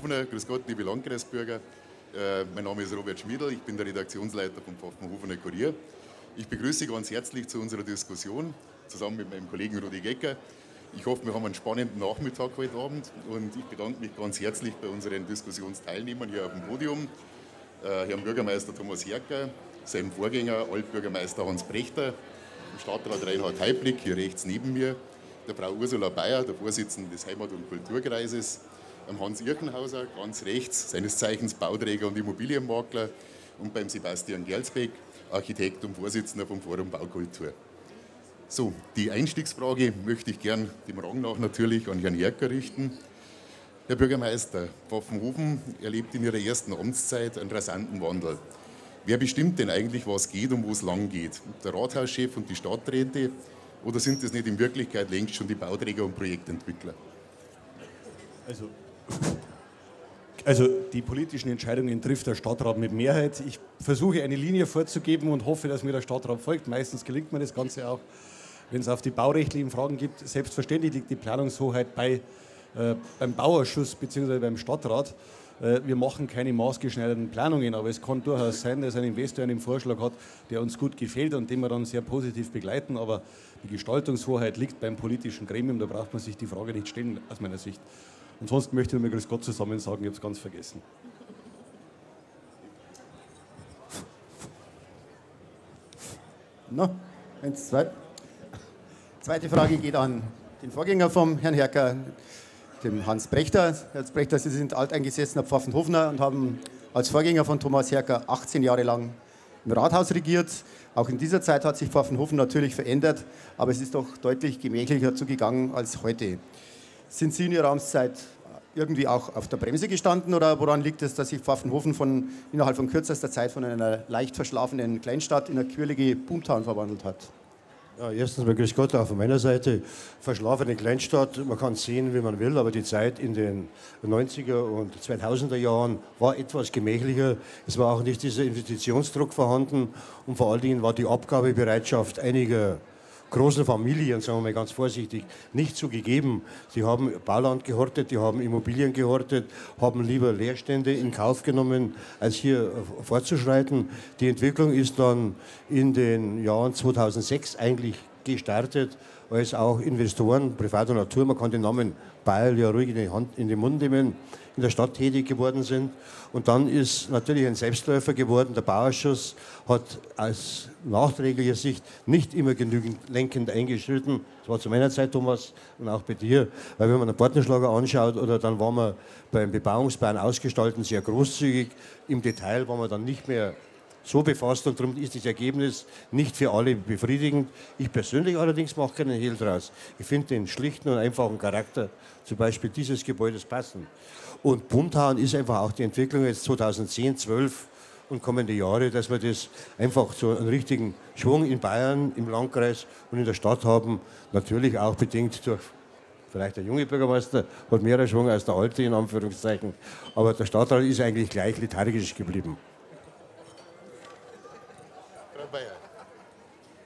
Grüß Gott, liebe Landkreisbürger. Mein Name ist Robert Schmidl, ich bin der Redaktionsleiter vom Pfaffenhofener Kurier. Ich begrüße Sie ganz herzlich zu unserer Diskussion, zusammen mit meinem Kollegen Rudi Gecker. Ich hoffe, wir haben einen spannenden Nachmittag heute Abend und ich bedanke mich ganz herzlich bei unseren Diskussionsteilnehmern hier auf dem Podium. Herrn Bürgermeister Thomas Herker, seinem Vorgänger Altbürgermeister Hans Prechter, dem Stadtrat Reinhard Haiplik hier rechts neben mir, der Frau Ursula Beyer, der Vorsitzende des Heimat- und Kulturkreises, am Hans Irchenhauser, ganz rechts, seines Zeichens Bauträger und Immobilienmakler, und beim Sebastian Gerlsbeck, Architekt und Vorsitzender vom Forum Baukultur. So, die Einstiegsfrage möchte ich gern dem Rang nach natürlich an Herrn Herker richten. Herr Bürgermeister, Pfaffenhofen erlebt in Ihrer ersten Amtszeit einen rasanten Wandel. Wer bestimmt denn eigentlich, was geht und wo es lang geht? Der Rathauschef und die Stadträte? Oder sind das nicht in Wirklichkeit längst schon die Bauträger und Projektentwickler? Also die politischen Entscheidungen trifft der Stadtrat mit Mehrheit. Ich versuche eine Linie vorzugeben und hoffe, dass mir der Stadtrat folgt. Meistens gelingt mir das Ganze auch, wenn es auf die baurechtlichen Fragen gibt. Selbstverständlich liegt die Planungshoheit beim Bauausschuss bzw. beim Stadtrat. Wir machen keine maßgeschneiderten Planungen, aber es kann durchaus sein, dass ein Investor einen Vorschlag hat, der uns gut gefällt und den wir dann sehr positiv begleiten. Aber die Gestaltungshoheit liegt beim politischen Gremium, da braucht man sich die Frage nicht stellen, aus meiner Sicht. Und sonst möchte ich nur Grüß Gott zusammen sagen, ich habe es ganz vergessen. Na, eins, zwei. Zweite Frage geht an den Vorgänger vom Herrn Herker, dem Hans Prechter. Herr Prechter, Sie sind alteingesessener Pfaffenhofener und haben als Vorgänger von Thomas Herker 18 Jahre lang im Rathaus regiert. Auch in dieser Zeit hat sich Pfaffenhofen natürlich verändert, aber es ist doch deutlich gemächlicher zugegangen als heute. Sind Sie in Ihrer Amtszeit irgendwie auch auf der Bremse gestanden oder woran liegt es, dass sich Pfaffenhofen innerhalb von kürzester Zeit von einer leicht verschlafenen Kleinstadt in eine quirlige Boomtown verwandelt hat? Ja, erstens mal Grüß Gott auch von meiner Seite. Verschlafene Kleinstadt, man kann sehen, wie man will, aber die Zeit in den 90er und 2000er Jahren war etwas gemächlicher. Es war auch nicht dieser Investitionsdruck vorhanden und vor allen Dingen war die Abgabebereitschaft einiger großen Familien, sagen wir mal ganz vorsichtig, nicht so gegeben. Sie haben Bauland gehortet, die haben Immobilien gehortet, haben lieber Leerstände in Kauf genommen, als hier fortzuschreiten. Die Entwicklung ist dann in den Jahren 2006 eigentlich gestartet, als auch Investoren privater Natur, man kann den Namen Bayer ja ruhig in den Mund nehmen, in der Stadt tätig geworden sind. Und dann ist natürlich ein Selbstläufer geworden. Der Bauausschuss hat aus nachträglicher Sicht nicht immer genügend lenkend eingeschritten. Das war zu meiner Zeit, Thomas, und auch bei dir. Weil wenn man den Portenschlager anschaut, oder dann waren wir beim Bebauungsplan Ausgestalten sehr großzügig. Im Detail waren wir dann nicht mehr so befasst und darum ist das Ergebnis nicht für alle befriedigend. Ich persönlich allerdings mache keinen Hehl draus. Ich finde den schlichten und einfachen Charakter zum Beispiel dieses Gebäudes passend. Und Boomtown ist einfach auch die Entwicklung jetzt 2010, 12 und kommende Jahre, dass wir das einfach so einen richtigen Schwung in Bayern, im Landkreis und in der Stadt haben. Natürlich auch bedingt durch, vielleicht der junge Bürgermeister hat mehr Schwung als der alte, in Anführungszeichen. Aber der Stadtrat ist eigentlich gleich lethargisch geblieben.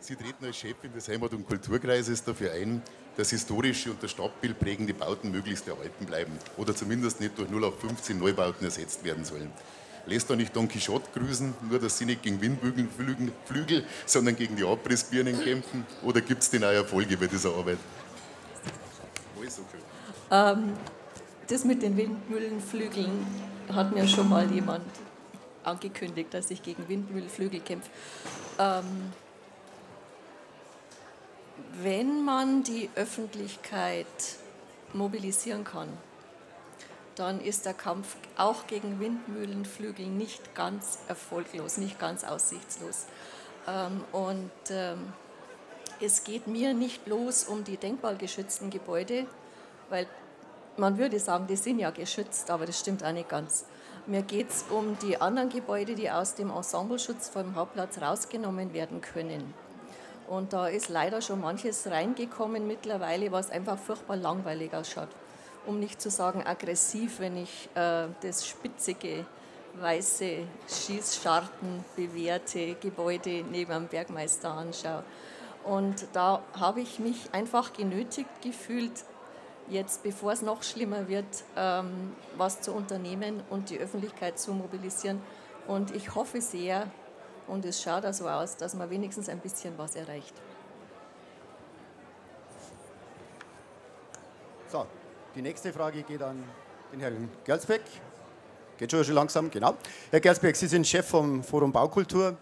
Sie treten als Chefin des Heimat- und Kulturkreises dafür ein, dass historische und das Stadtbild prägende Bauten möglichst erhalten bleiben oder zumindest nicht durch 0815 Neubauten ersetzt werden sollen. Lässt da nicht Don Quixote grüßen, nur dass Sie nicht gegen Windflügel, sondern gegen die Abrissbirnen kämpfen? Oder gibt es denn auch Erfolge bei dieser Arbeit? Das mit den Windmühlenflügeln hat mir schon mal jemand angekündigt, dass ich gegen Windmühlenflügel kämpfe. Wenn man die Öffentlichkeit mobilisieren kann, dann ist der Kampf auch gegen Windmühlenflügel nicht ganz erfolglos, nicht ganz aussichtslos. Und es geht mir nicht bloß um die denkmalgeschützten Gebäude, weil man würde sagen, die sind ja geschützt, aber das stimmt auch nicht ganz. Mir geht es um die anderen Gebäude, die aus dem Ensembleschutz vom Hauptplatz rausgenommen werden können. Und da ist leider schon manches reingekommen mittlerweile, was einfach furchtbar langweilig ausschaut. Um nicht zu sagen aggressiv, wenn ich das spitzige, weiße, schießschartenbewehrte Gebäude neben dem Bergmeister anschaue. Und da habe ich mich einfach genötigt gefühlt, jetzt, bevor es noch schlimmer wird, was zu unternehmen und die Öffentlichkeit zu mobilisieren. Und ich hoffe sehr, und es schaut auch so aus, dass man wenigstens ein bisschen was erreicht. So, die nächste Frage geht an den Herrn Gerlsbeck. Geht schon langsam, genau. Herr Gerlsbeck, Sie sind Chef vom Forum Baukultur.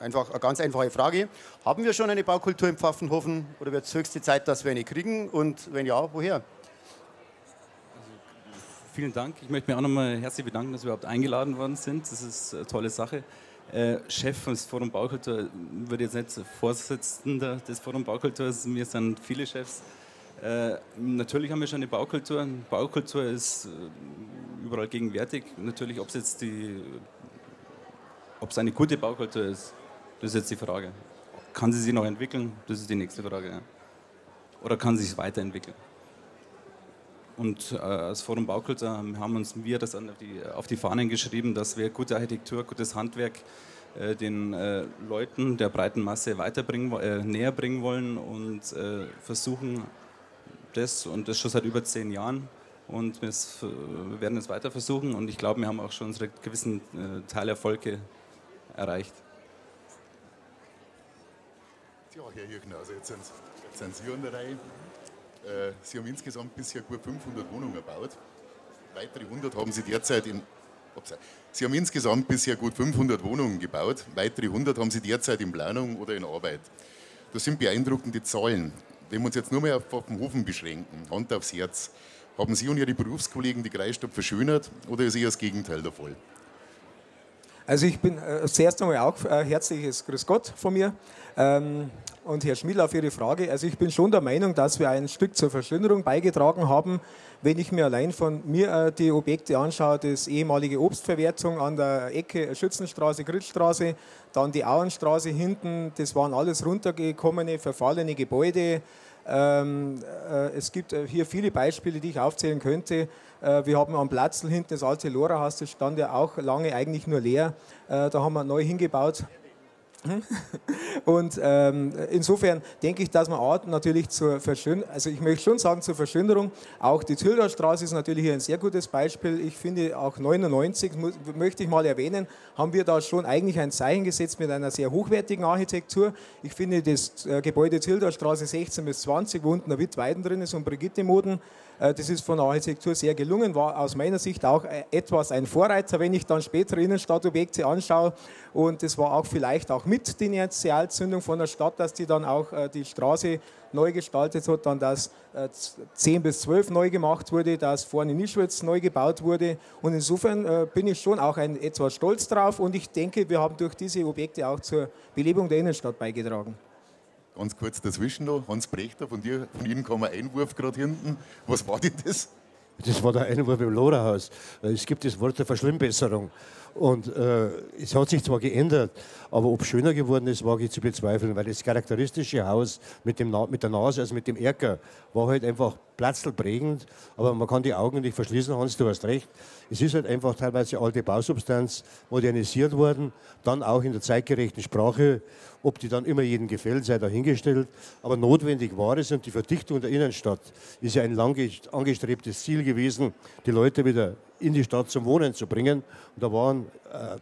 Einfach eine ganz einfache Frage. Haben wir schon eine Baukultur in Pfaffenhofen oder wird es höchste Zeit, dass wir eine kriegen? Und wenn ja, woher? Also, vielen Dank. Ich möchte mich auch nochmal herzlich bedanken, dass wir überhaupt eingeladen worden sind. Das ist eine tolle Sache. Chef des Forum Baukultur würde jetzt nicht Vorsitzender des Forum Baukultur. Wir sind viele Chefs. Natürlich haben wir schon eine Baukultur. Baukultur ist überall gegenwärtig. Natürlich, ob es jetzt ob es eine gute Baukultur ist, das ist jetzt die Frage. Kann sie sich noch entwickeln? Das ist die nächste Frage. Ja. Oder kann sie sich weiterentwickeln? Und als Forum Baukultur haben wir das auf die Fahnen geschrieben, dass wir gute Architektur, gutes Handwerk den Leuten der breiten Masse näher bringen wollen und versuchen, das schon seit über 10 Jahren. Und wir werden es weiter versuchen und ich glaube, wir haben auch schon unsere gewissen Teilerfolge erreicht. Ja, Herr Jürgner, also jetzt sind Sie an der Reihe. Sie haben insgesamt bisher gut 500 Wohnungen gebaut. Weitere 100 haben Sie derzeit in... Sie haben insgesamt bisher gut 500 Wohnungen gebaut. Weitere 100 haben Sie derzeit in Planung oder in Arbeit. Das sind beeindruckende Zahlen. Wenn wir uns jetzt nur mehr auf Pfaffenhofen beschränken, Hand aufs Herz, haben Sie und Ihre Berufskollegen die Kreisstadt verschönert oder ist eher das Gegenteil der Fall? Also ich bin zuerst einmal auch herzliches Grüß Gott von mir und Herr Schmidl auf Ihre Frage. Also ich bin schon der Meinung, dass wir ein Stück zur Verschönerung beigetragen haben. Wenn ich mir allein von mir die Objekte anschaue, das ehemalige Obstverwertung an der Ecke Schützenstraße, Grillstraße, dann die Auenstraße hinten, das waren alles runtergekommene, verfallene Gebäude. Es gibt hier viele Beispiele, die ich aufzählen könnte. Wir haben am Platz hinten das alte Lohrerhaus, das stand ja auch lange eigentlich nur leer. Da haben wir neu hingebaut. Und insofern denke ich, dass man natürlich zur Verschönerung, also ich möchte schon sagen zur Verschönerung, auch die Zildaustraße ist natürlich hier ein sehr gutes Beispiel. Ich finde auch 99, möchte ich mal erwähnen, haben wir da schon eigentlich ein Zeichen gesetzt mit einer sehr hochwertigen Architektur. Ich finde das Gebäude Zildaustraße 16-20, wo unten der Wittweiden drin ist und Brigitte-Moden, das ist von der Architektur sehr gelungen, war aus meiner Sicht auch etwas ein Vorreiter, wenn ich dann später Innenstadtobjekte anschaue. Und das war auch vielleicht auch mit die Initialzündung von der Stadt, dass die dann auch die Straße neu gestaltet hat, dann dass 10 bis 12 neu gemacht wurde, dass vorne Nischwitz neu gebaut wurde. Und insofern bin ich schon auch etwas stolz drauf und ich denke, wir haben durch diese Objekte auch zur Belebung der Innenstadt beigetragen. Ganz kurz dazwischen noch, Hans Prechter, von Ihnen kam ein Einwurf gerade hinten. Was war denn das? Das war der Einwurf im Lohrerhaus. Es gibt das Wort der Verschlimmbesserung. Und es hat sich zwar geändert, aber ob es schöner geworden ist, wage ich zu bezweifeln, weil das charakteristische Haus mit der Nase, also mit dem Erker, war halt einfach platzlprägend, aber man kann die Augen nicht verschließen, Hans, du hast recht. Es ist halt einfach teilweise alte Bausubstanz modernisiert worden, dann auch in der zeitgerechten Sprache, ob die dann immer jedem gefällt, sei dahingestellt, aber notwendig war es und die Verdichtung der Innenstadt ist ja ein lang angestrebtes Ziel gewesen, die Leute wieder in die Stadt zum Wohnen zu bringen. Und da waren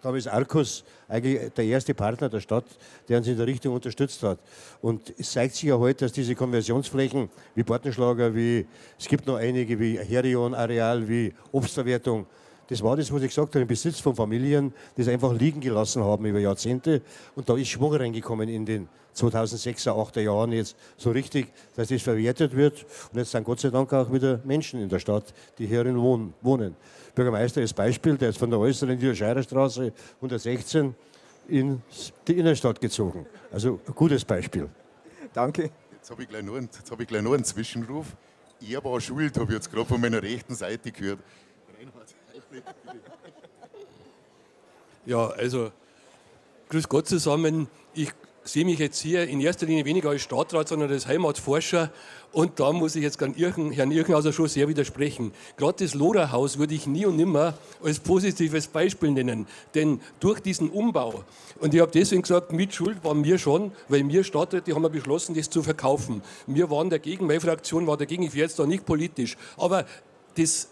damals Arcus eigentlich der erste Partner der Stadt, der uns in der Richtung unterstützt hat. Und es zeigt sich ja heute, dass diese Konversionsflächen wie Portenschlager, es gibt noch einige wie Herion-Areal, wie Obstverwertung, das war das, was ich gesagt habe, im Besitz von Familien, das einfach liegen gelassen haben über Jahrzehnte. Und da ist Schwung reingekommen in den 2006er, 2008er Jahren jetzt so richtig, dass das verwertet wird. Und jetzt sind Gott sei Dank auch wieder Menschen in der Stadt, die hierin wohnen. Bürgermeister ist Beispiel, der ist von der äußeren Scheyrer Straße 116 in die Innenstadt gezogen. Also ein gutes Beispiel. Danke. Jetzt habe ich gleich noch einen Zwischenruf. Er war schuld, habe ich jetzt gerade von meiner rechten Seite gehört. Reinhard. Ja, also, grüß Gott zusammen. Ich sehe mich jetzt hier in erster Linie weniger als Stadtrat, sondern als Heimatforscher. Und da muss ich jetzt Herrn Irchenhauser schon sehr widersprechen. Gerade das Lohrerhaus würde ich nie und nimmer als positives Beispiel nennen. Denn durch diesen Umbau, und ich habe deswegen gesagt, Mitschuld waren wir schon, weil wir Stadträte haben beschlossen, das zu verkaufen. Wir waren dagegen, meine Fraktion war dagegen, ich werde jetzt da nicht politisch. Aber das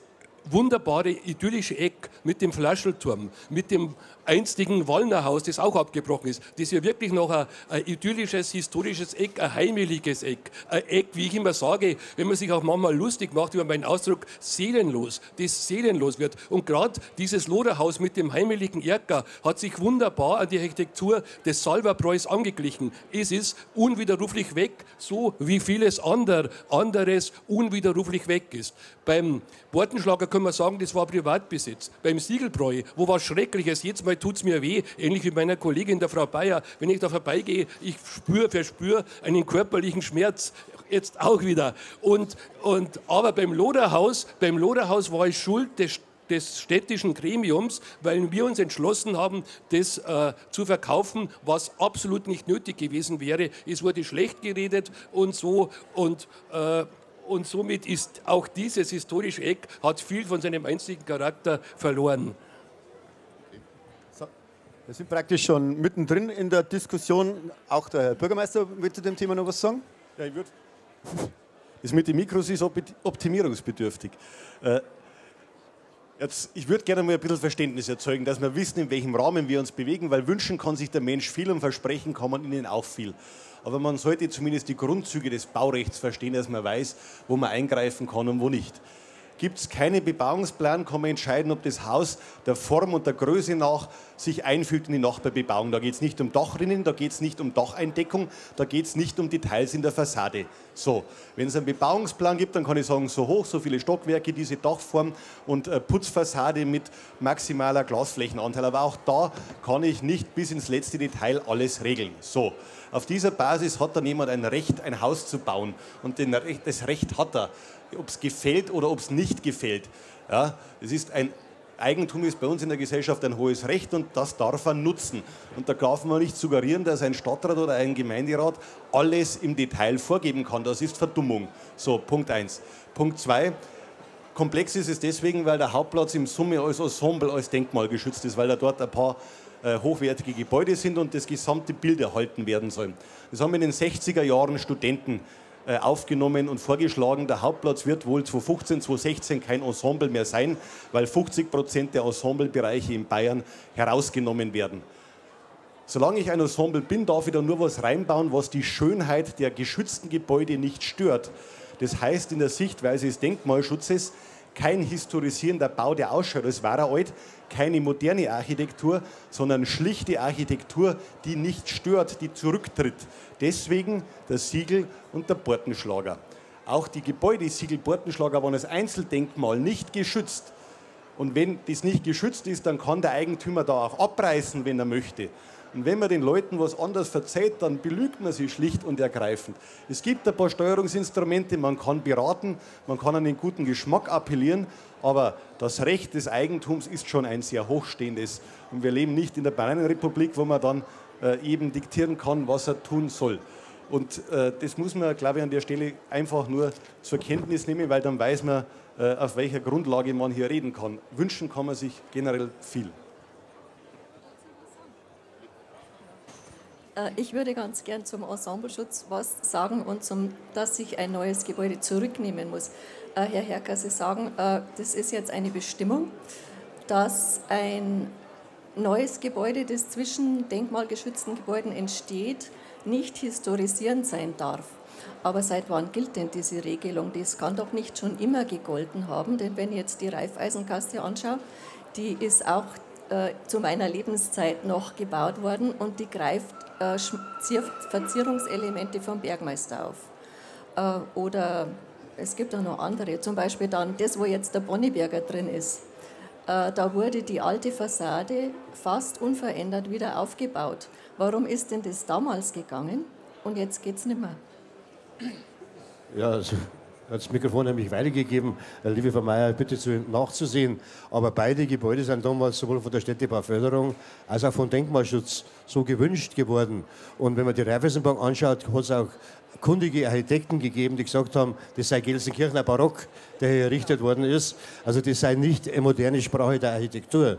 wunderbare, idyllische Eck mit dem Flaschelturm, mit dem einstigen Wallnerhaus, das auch abgebrochen ist. Das ist ja wirklich noch ein idyllisches, historisches Eck, ein heimeliges Eck. Ein Eck, wie ich immer sage, wenn man sich auch manchmal lustig macht über meinen Ausdruck, seelenlos, das seelenlos wird. Und gerade dieses Lohrerhaus mit dem heimeligen Erker hat sich wunderbar an die Architektur des Salverbräus angeglichen. Es ist unwiderruflich weg, so wie vieles anderes unwiderruflich weg ist. Beim Portenschlager können wir sagen, das war Privatbesitz. Beim Siegelbräu, wo was Schreckliches, jetzt mal tut es mir weh, ähnlich wie meiner Kollegin, der Frau Beyer. Wenn ich da vorbeigehe, ich verspüre einen körperlichen Schmerz, jetzt auch wieder. Aber beim Lohrerhaus war ich schuld des städtischen Gremiums, weil wir uns entschlossen haben, das zu verkaufen, was absolut nicht nötig gewesen wäre. Es wurde schlecht geredet und so. Und somit ist auch dieses historische Eck, hat viel von seinem einzigen Charakter verloren. Wir sind praktisch schon mittendrin in der Diskussion. Auch der Herr Bürgermeister will zu dem Thema noch was sagen? Ja, ich würde. Das mit den Mikros ist optimierungsbedürftig. Ich würde gerne mal ein bisschen Verständnis erzeugen, dass wir wissen, in welchem Rahmen wir uns bewegen, weil wünschen kann sich der Mensch viel und versprechen kann man ihnen auch viel. Aber man sollte zumindest die Grundzüge des Baurechts verstehen, dass man weiß, wo man eingreifen kann und wo nicht. Gibt es keinen Bebauungsplan, kann man entscheiden, ob das Haus der Form und der Größe nach sich einfügt in die Nachbarbebauung. Da geht es nicht um Dachrinnen, da geht es nicht um Dacheindeckung, da geht es nicht um Details in der Fassade. So, wenn es einen Bebauungsplan gibt, dann kann ich sagen, so hoch, so viele Stockwerke, diese Dachform und Putzfassade mit maximaler Glasflächenanteil. Aber auch da kann ich nicht bis ins letzte Detail alles regeln. So. Auf dieser Basis hat dann jemand ein Recht, ein Haus zu bauen. Und das Recht hat er, ob es gefällt oder ob es nicht gefällt. Ja, Eigentum ist bei uns in der Gesellschaft ein hohes Recht und das darf er nutzen. Und da darf man nicht suggerieren, dass ein Stadtrat oder ein Gemeinderat alles im Detail vorgeben kann. Das ist Verdummung. So, Punkt 1. Punkt 2. Komplex ist es deswegen, weil der Hauptplatz im Summe als Ensemble, als Denkmal geschützt ist, weil da dort ein paar hochwertige Gebäude sind und das gesamte Bild erhalten werden soll. Das haben in den 60er Jahren Studenten aufgenommen und vorgeschlagen, der Hauptplatz wird wohl 2015, 2016 kein Ensemble mehr sein, weil 50% der Ensemblebereiche in Bayern herausgenommen werden. Solange ich ein Ensemble bin, darf ich da nur was reinbauen, was die Schönheit der geschützten Gebäude nicht stört. Das heißt, in der Sichtweise des Denkmalschutzes kein historisierender Bau, der ausschaut, das war er alt, keine moderne Architektur, sondern schlichte Architektur, die nicht stört, die zurücktritt. Deswegen der Siegel und der Portenschlager. Auch die Gebäude Siegel Portenschlager waren als Einzeldenkmal nicht geschützt. Und wenn das nicht geschützt ist, dann kann der Eigentümer da auch abreißen, wenn er möchte. Und wenn man den Leuten was anderes verzeiht, dann belügt man sie schlicht und ergreifend. Es gibt ein paar Steuerungsinstrumente, man kann beraten, man kann an den guten Geschmack appellieren, aber das Recht des Eigentums ist schon ein sehr hochstehendes. Und wir leben nicht in der Bananenrepublik, wo man dann eben diktieren kann, was er tun soll. Und das muss man, glaube ich, an der Stelle einfach nur zur Kenntnis nehmen, weil dann weiß man, auf welcher Grundlage man hier reden kann. Wünschen kann man sich generell viel. Ich würde ganz gern zum Ensembleschutz was sagen und dass ich ein neues Gebäude zurücknehmen muss. Herr Herker, Sie sagen, das ist jetzt eine Bestimmung, dass ein neues Gebäude, das zwischen denkmalgeschützten Gebäuden entsteht, nicht historisierend sein darf. Aber seit wann gilt denn diese Regelung? Das kann doch nicht schon immer gegolten haben, denn wenn ich jetzt die Raiffeisenkaste anschaue, die ist auch zu meiner Lebenszeit noch gebaut worden und die greift Verzierungselemente vom Bergmeister auf. Oder es gibt auch noch andere, zum Beispiel dann das, wo jetzt der Bonneberger drin ist. Da wurde die alte Fassade fast unverändert wieder aufgebaut. Warum ist denn das damals gegangen und jetzt geht es nicht mehr? Ja, also das Mikrofon nämlich weitergegeben. Liebe Frau Meier, bitte nachzusehen. Aber beide Gebäude sind damals sowohl von der Städtebauförderung als auch vom Denkmalschutz so gewünscht geworden. Und wenn man die Raiffeisenbank anschaut, hat es auch kundige Architekten gegeben, die gesagt haben, das sei Gelsenkirchener Barock, der hier errichtet worden ist. Also das sei nicht eine moderne Sprache der Architektur.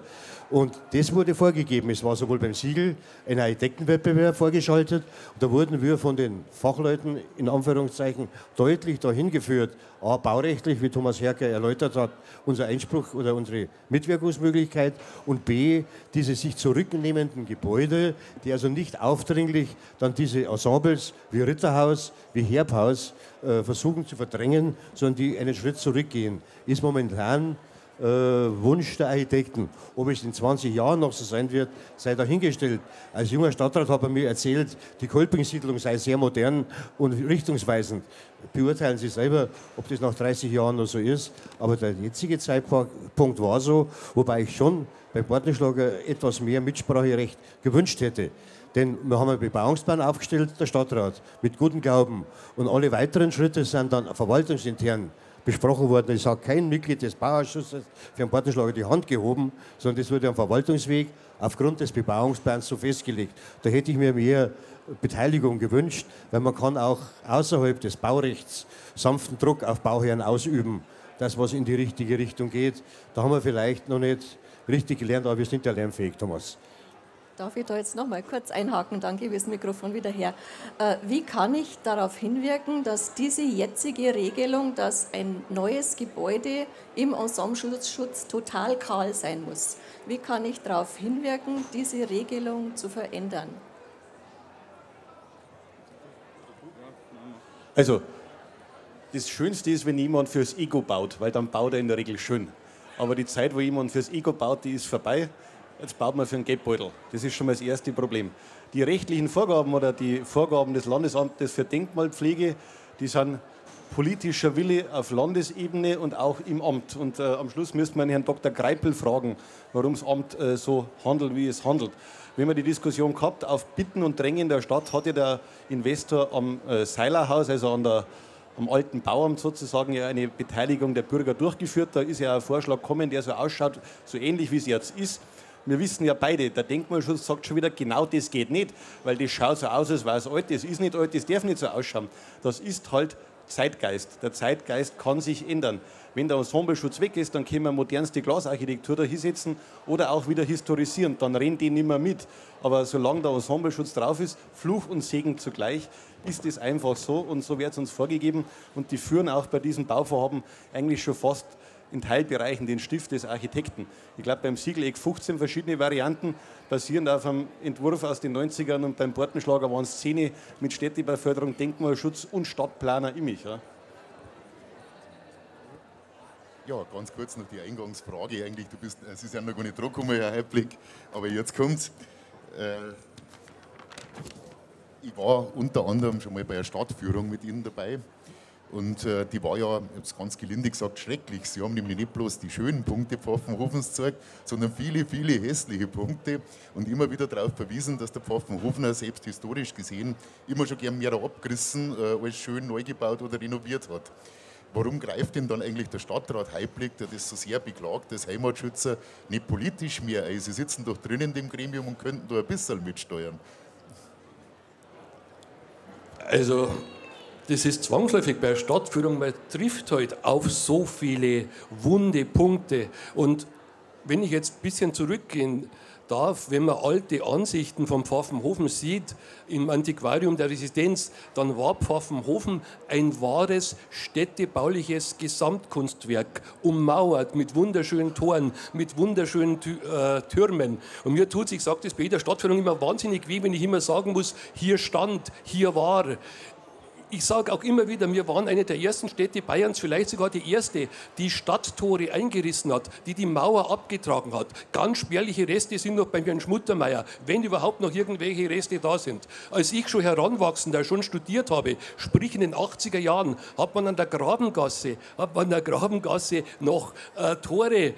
Und das wurde vorgegeben. Es war sowohl beim Siegel ein Architektenwettbewerb vorgeschaltet. Und da wurden wir von den Fachleuten in Anführungszeichen deutlich dahin geführt, a, baurechtlich, wie Thomas Herker erläutert hat, unser Einspruch oder unsere Mitwirkungsmöglichkeit, und b, diese sich zurücknehmenden Gebäude, die also nicht aufdringlich dann diese Ensembles wie Ritterhaus, wie Herbhaus versuchen zu verdrängen, sondern die einen Schritt zurückgehen, ist momentan Wunsch der Architekten. Ob es in 20 Jahren noch so sein wird, sei dahingestellt. Als junger Stadtrat hat er mir erzählt, die Kolpingsiedlung sei sehr modern und richtungsweisend. Beurteilen Sie selber, ob das nach 30 Jahren noch so ist. Aber der jetzige Zeitpunkt war so, wobei ich schon beim Portenschlager etwas mehr Mitspracherecht gewünscht hätte. Denn wir haben einen Bebauungsplan aufgestellt, der Stadtrat, mit gutem Glauben. Und alle weiteren Schritte sind dann verwaltungsintern besprochen worden. Es hat kein Mitglied des Bauausschusses für den Portenschlager die Hand gehoben, sondern das wurde am Verwaltungsweg aufgrund des Bebauungsplans so festgelegt. Da hätte ich mir mehr Beteiligung gewünscht, weil man kann auch außerhalb des Baurechts sanften Druck auf Bauherren ausüben, das, was in die richtige Richtung geht. Da haben wir vielleicht noch nicht richtig gelernt, aber wir sind ja lernfähig, Thomas. Darf ich da jetzt noch mal kurz einhaken? Dann gebe ich das Mikrofon wieder her. Wie kann ich darauf hinwirken, dass diese jetzige Regelung, dass ein neues Gebäude im Ensembleschutz total kahl sein muss, wie kann ich darauf hinwirken, diese Regelung zu verändern? Also, das Schönste ist, wenn jemand fürs Ego baut, weil dann baut er in der Regel schön. Aber die Zeit, wo jemand fürs Ego baut, die ist vorbei. Jetzt baut man für einen Geldbeutel. Das ist schon mal das erste Problem. Die rechtlichen Vorgaben oder die Vorgaben des Landesamtes für Denkmalpflege, die sind politischer Wille auf Landesebene und auch im Amt. Und am Schluss müsste man Herrn Dr. Greipel fragen, warum das Amt so handelt, wie es handelt. Wenn man die Diskussion gehabt, auf Bitten und Drängen der Stadt hatte der Investor am Seilerhaus, also am alten Bauamt sozusagen, ja eine Beteiligung der Bürger durchgeführt. Da ist ja ein Vorschlag gekommen, der so ausschaut, so ähnlich wie es jetzt ist. Wir wissen ja beide, der Denkmalschutz sagt schon wieder, genau das geht nicht, weil das schaut so aus, als wäre es alt, das ist nicht alt, das darf nicht so ausschauen. Das ist halt Zeitgeist. Der Zeitgeist kann sich ändern. Wenn der Ensembleschutz weg ist, dann können wir modernste Glasarchitektur da hinsetzen oder auch wieder historisieren, dann rennt die nicht mehr mit. Aber solange der Ensembleschutz drauf ist, Fluch und Segen zugleich, ist es einfach so und so wird es uns vorgegeben. Und die führen auch bei diesem Bauvorhaben eigentlich schon fast in Teilbereichen den Stift des Architekten. Ich glaube, beim Siegeleck 15 verschiedene Varianten, basierend auf einem Entwurf aus den 90ern, und beim Portenschlager waren es 10 mit Städtebauförderung, Denkmalschutz und Stadtplaner in mich. Ja. Ja, ganz kurz noch die Eingangsfrage eigentlich. Sie sind noch gar nicht dran gekommen, Herr Haiplik, aber jetzt kommt's. Ich war unter anderem schon mal bei einer Stadtführung mit Ihnen dabei. Und die war ja, ich habe es ganz gelinde gesagt, schrecklich. Sie haben nämlich nicht bloß die schönen Punkte Pfaffenhofens gezeigt, sondern viele, viele hässliche Punkte und immer wieder darauf verwiesen, dass der Pfaffenhofener selbst historisch gesehen immer schon gern mehr abgerissen als schön neu gebaut oder renoviert hat. Warum greift denn dann eigentlich der Stadtrat Haiplik, der das so sehr beklagt, dass Heimatschützer nicht politisch mehr ein? Sie sitzen doch drin in dem Gremium und könnten da ein bisschen mitsteuern. Also, das ist zwangsläufig bei der Stadtführung, man trifft halt auf so viele wunde Punkte. Und wenn ich jetzt ein bisschen zurückgehen darf, wenn man alte Ansichten vom Pfaffenhofen sieht, im Antiquarium der Residenz, dann war Pfaffenhofen ein wahres städtebauliches Gesamtkunstwerk, ummauert mit wunderschönen Toren, mit wunderschönen Türmen. Und mir tut sich, ich sage das bei jeder Stadtführung immer wahnsinnig weh, wenn ich immer sagen muss, hier stand, hier war. Ich sage auch immer wieder, wir waren eine der ersten Städte Bayerns, vielleicht sogar die erste, die Stadttore eingerissen hat, die die Mauer abgetragen hat. Ganz spärliche Reste sind noch bei Herrn Schmuttermeier, wenn überhaupt noch irgendwelche Reste da sind. Als ich schon Heranwachsender schon studiert habe, sprich in den 80er Jahren, hat man an der Grabengasse, noch Tore,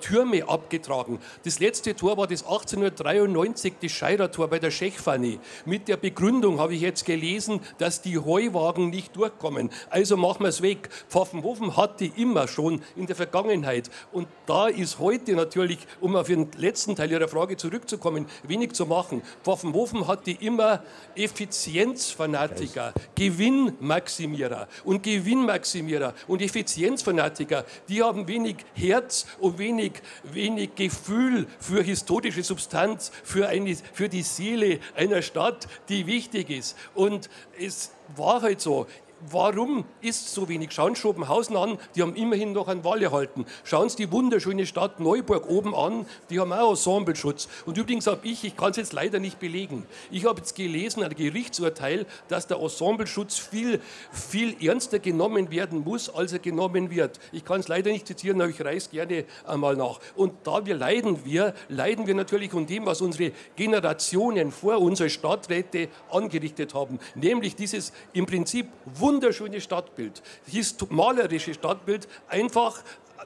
Türme abgetragen. Das letzte Tor war das 1893, das Scheyrer Tor bei der Schechfahne. Mit der Begründung habe ich jetzt gelesen, dass die Heu Wollwagen nicht durchkommen. Also machen wir es weg. Pfaffenhofen hatte immer schon in der Vergangenheit. Und da ist heute natürlich, um auf den letzten Teil Ihrer Frage zurückzukommen, wenig zu machen. Pfaffenhofen hatte immer Effizienzfanatiker, Gewinnmaximierer und Gewinnmaximierer und Effizienzfanatiker. Die haben wenig Herz und wenig Gefühl für historische Substanz, für die Seele einer Stadt, die wichtig ist. Und es war halt so. Warum ist so wenig? Schauen Sie Schopenhausen an, die haben immerhin noch einen Wall erhalten. Schauen Sie die wunderschöne Stadt Neuburg oben an, die haben auch Ensembleschutz. Und übrigens habe ich kann es jetzt leider nicht belegen, ich habe jetzt gelesen, ein Gerichtsurteil, dass der Ensembleschutz viel, viel ernster genommen werden muss, als er genommen wird. Ich kann es leider nicht zitieren, aber ich reiß gerne einmal nach. Und da leiden wir natürlich an dem, was unsere Generationen vor uns als Stadträte angerichtet haben. Nämlich dieses im Prinzip wunderschöne Stadtbild, malerische Stadtbild, einfach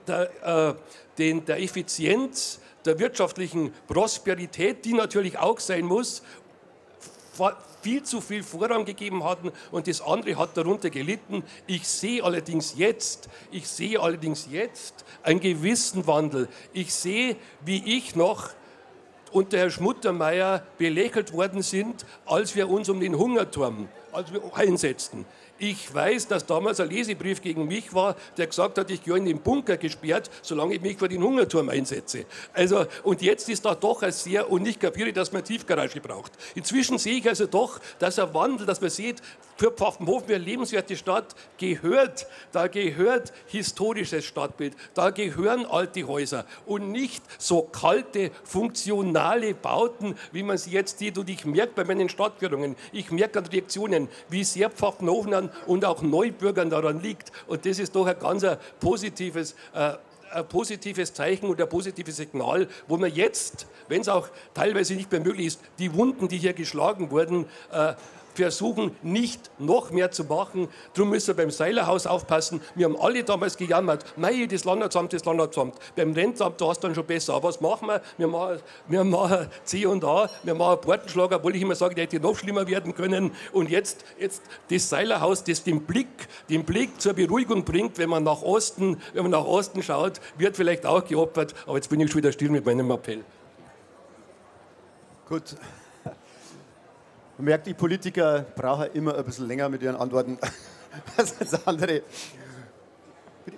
der Effizienz, der wirtschaftlichen Prosperität, die natürlich auch sein muss, viel zu viel Vorrang gegeben hatten und das andere hat darunter gelitten. Ich sehe allerdings jetzt einen gewissen Wandel. Ich sehe, wie ich noch und der Herr Schmuttermeier belächelt worden sind, als wir uns um den Hungerturm einsetzten. Ich weiß, dass damals ein Lesebrief gegen mich war, der gesagt hat, ich gehe in den Bunker gesperrt, solange ich mich für den Hungerturm einsetze. Also, und jetzt ist da doch ein sehr, und ich kapiere, dass man eine Tiefgarage braucht. Inzwischen sehe ich also doch, dass ein Wandel, dass man sieht, für Pfaffenhofen, eine lebenswerte Stadt, da gehört historisches Stadtbild, da gehören alte Häuser und nicht so kalte, funktionale Bauten, wie man sie jetzt sieht. Und ich merke bei meinen Stadtführungen, ich merke an Reaktionen, wie sehr Pfaffenhofen und auch Neubürgern daran liegt. Und das ist doch ein ganz ein positives Zeichen und ein positives Signal, wo man jetzt, wenn es auch teilweise nicht mehr möglich ist, die Wunden, die hier geschlagen wurden, versuchen, nicht noch mehr zu machen. Darum müssen wir beim Seilerhaus aufpassen. Wir haben alle damals gejammert. Mei, das Landratsamt. Beim Rentamt, da hast du dann schon besser. Aber was machen wir? Wir machen C&A, wir machen Portenschlager, obwohl ich immer sage, der hätte noch schlimmer werden können. Und jetzt das Seilerhaus, das den Blick zur Beruhigung bringt, wenn man nach Osten schaut, wird vielleicht auch geopfert. Aber jetzt bin ich schon wieder still mit meinem Appell. Gut. Man merkt, die Politiker brauchen immer ein bisschen länger mit ihren Antworten als das andere. Bitte?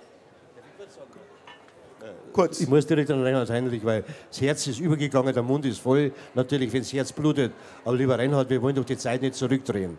Kurz. Ich muss direkt an Reinhard Heinrich, weil das Herz ist übergegangen, der Mund ist voll. Natürlich, wenn das Herz blutet. Aber lieber Reinhard, wir wollen doch die Zeit nicht zurückdrehen.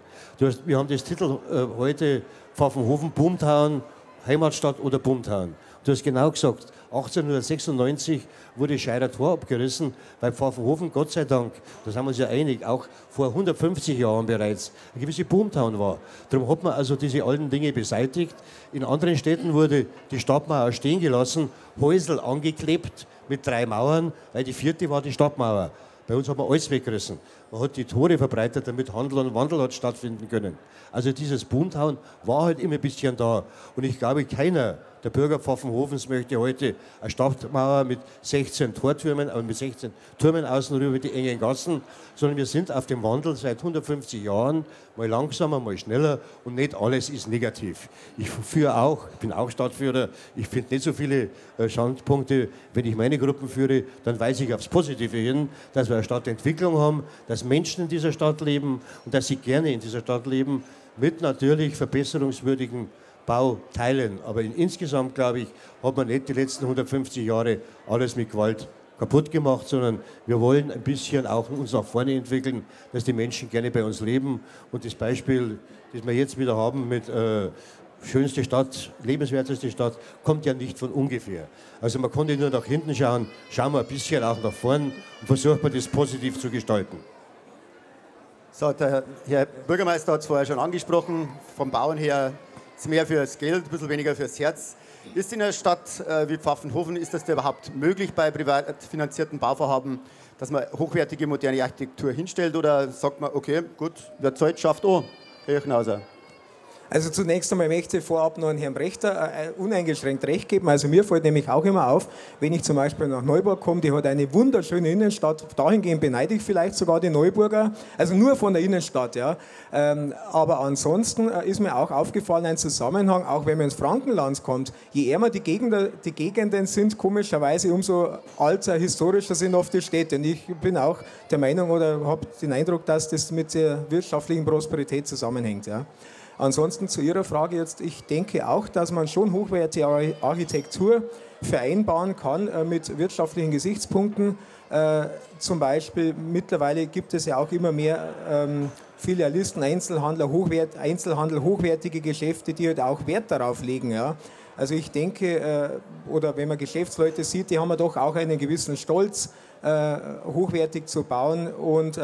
Wir haben das Titel heute, Pfaffenhofen, Bumthauen, Heimatstadt oder Bumthauen. Du hast genau gesagt, 1896 wurde Scheyrer Tor abgerissen, weil Pfaffenhofen, Gott sei Dank, da sind wir uns ja einig, auch vor 150 Jahren bereits eine gewisse Boomtown war. Darum hat man also diese alten Dinge beseitigt. In anderen Städten wurde die Stadtmauer stehen gelassen, Häusel angeklebt mit 3 Mauern, weil die 4. war die Stadtmauer. Bei uns hat man alles weggerissen. Man hat die Tore verbreitet, damit Handel und Wandel hat stattfinden können. Also dieses Boomtown war halt immer ein bisschen da. Und ich glaube, keiner der Bürger Pfaffenhofens möchte heute eine Stadtmauer mit 16 Tortürmen, aber mit 16 Türmen außenrum über die engen Gassen, sondern wir sind auf dem Wandel seit 150 Jahren, mal langsamer, mal schneller und nicht alles ist negativ. Ich bin auch Stadtführer, ich finde nicht so viele Standpunkte, wenn ich meine Gruppen führe, dann weise ich aufs Positive hin, dass wir eine Stadtentwicklung haben, dass Menschen in dieser Stadt leben und dass sie gerne in dieser Stadt leben, mit natürlich verbesserungswürdigen Bauteilen. Aber insgesamt, glaube ich, hat man nicht die letzten 150 Jahre alles mit Gewalt kaputt gemacht, sondern wir wollen ein bisschen auch uns nach vorne entwickeln, dass die Menschen gerne bei uns leben. Und das Beispiel, das wir jetzt wieder haben mit schönste Stadt, lebenswerteste Stadt, kommt ja nicht von ungefähr. Also man konnte nur nach hinten schauen, schauen wir ein bisschen auch nach vorn und versuchen wir das positiv zu gestalten. So, der Herr Bürgermeister hat es vorher schon angesprochen, vom Bauen her ist mehr fürs Geld, ein bisschen weniger fürs Herz. Ist in einer Stadt wie Pfaffenhofen, ist das überhaupt möglich bei privat finanzierten Bauvorhaben, dass man hochwertige, moderne Architektur hinstellt oder sagt man, okay, gut, wer zahlt, schafft auch, Herr Irchenhauser? Also zunächst einmal möchte ich vorab noch an Herrn Prechter uneingeschränkt recht geben. Also mir fällt nämlich auch immer auf, wenn ich zum Beispiel nach Neuburg komme, die hat eine wunderschöne Innenstadt, dahingehend beneide ich vielleicht sogar die Neuburger, also nur von der Innenstadt, ja. Aber ansonsten ist mir auch aufgefallen ein Zusammenhang, auch wenn man ins Frankenland kommt, je ärmer die Gegenden sind, komischerweise umso alter, historischer sind oft die Städte. Und ich bin auch der Meinung oder habe den Eindruck, dass das mit der wirtschaftlichen Prosperität zusammenhängt, ja. Ansonsten zu Ihrer Frage jetzt, ich denke auch, dass man schon hochwertige Architektur vereinbaren kann mit wirtschaftlichen Gesichtspunkten. Zum Beispiel mittlerweile gibt es ja auch immer mehr Filialisten, Einzelhandel, hochwertige Geschäfte, die halt auch Wert darauf legen, ja. Also ich denke, oder wenn man Geschäftsleute sieht, die haben ja doch auch einen gewissen Stolz, hochwertig zu bauen, und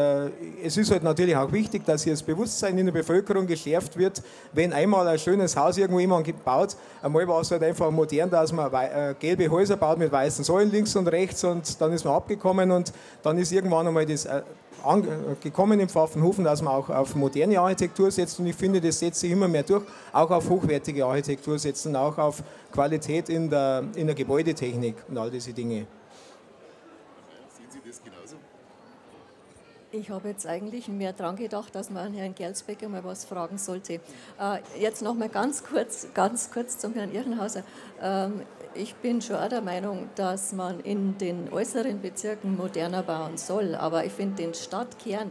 es ist halt natürlich auch wichtig, dass hier das Bewusstsein in der Bevölkerung geschärft wird, wenn einmal ein schönes Haus irgendwo jemand gebaut, einmal war es halt einfach modern, dass man gelbe Häuser baut mit weißen Säulen links und rechts, und dann ist man abgekommen, und dann ist irgendwann einmal das gekommen im Pfaffenhofen, dass man auch auf moderne Architektur setzt, und ich finde, das setzt sich immer mehr durch, auch auf hochwertige Architektur setzen, auch auf Qualität in der Gebäudetechnik und all diese Dinge. Ich habe jetzt eigentlich mehr dran gedacht, dass man Herrn Gerlsbeck mal was fragen sollte. Jetzt noch mal ganz kurz zum Herrn Irchenhauser. Ich bin schon auch der Meinung, dass man in den äußeren Bezirken moderner bauen soll, aber ich finde den Stadtkern,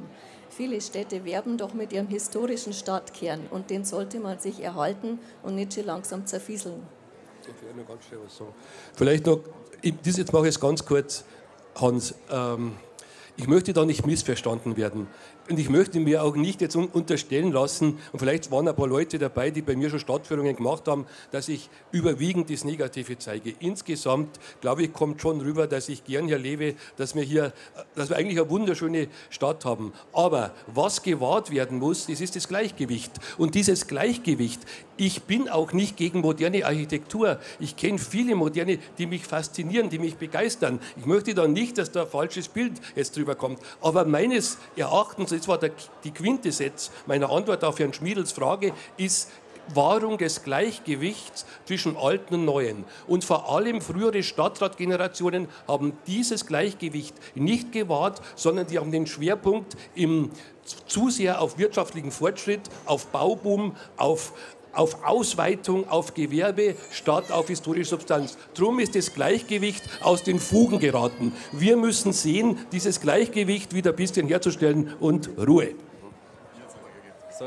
viele Städte werben doch mit ihrem historischen Stadtkern, und den sollte man sich erhalten und nicht schon langsam zerfieseln. Ich werde noch ganz schnell was sagen. Vielleicht noch, jetzt mache ich es ganz kurz, Hans. Ich möchte da nicht missverstanden werden, und ich möchte mir auch nicht jetzt unterstellen lassen, und vielleicht waren ein paar Leute dabei, die bei mir schon Stadtführungen gemacht haben, dass ich überwiegend das Negative zeige. Insgesamt, glaube ich, kommt schon rüber, dass ich gern hier lebe, dass wir eigentlich eine wunderschöne Stadt haben. Aber was gewahrt werden muss, das ist das Gleichgewicht. Und dieses Gleichgewicht, ich bin auch nicht gegen moderne Architektur. Ich kenne viele moderne, die mich faszinieren, die mich begeistern. Ich möchte da nicht, dass da ein falsches Bild jetzt drüber kommt. Aber meines Erachtens, das war die Quintessenz meiner Antwort auf Herrn Schmidls Frage, ist Wahrung des Gleichgewichts zwischen Alten und Neuen. Und vor allem frühere Stadtratgenerationen haben dieses Gleichgewicht nicht gewahrt, sondern die haben den Schwerpunkt zu sehr auf wirtschaftlichen Fortschritt, auf Bauboom, auf Ausweitung, auf Gewerbe, statt auf historische Substanz. Drum ist das Gleichgewicht aus den Fugen geraten. Wir müssen sehen, dieses Gleichgewicht wieder ein bisschen herzustellen, und Ruhe. So,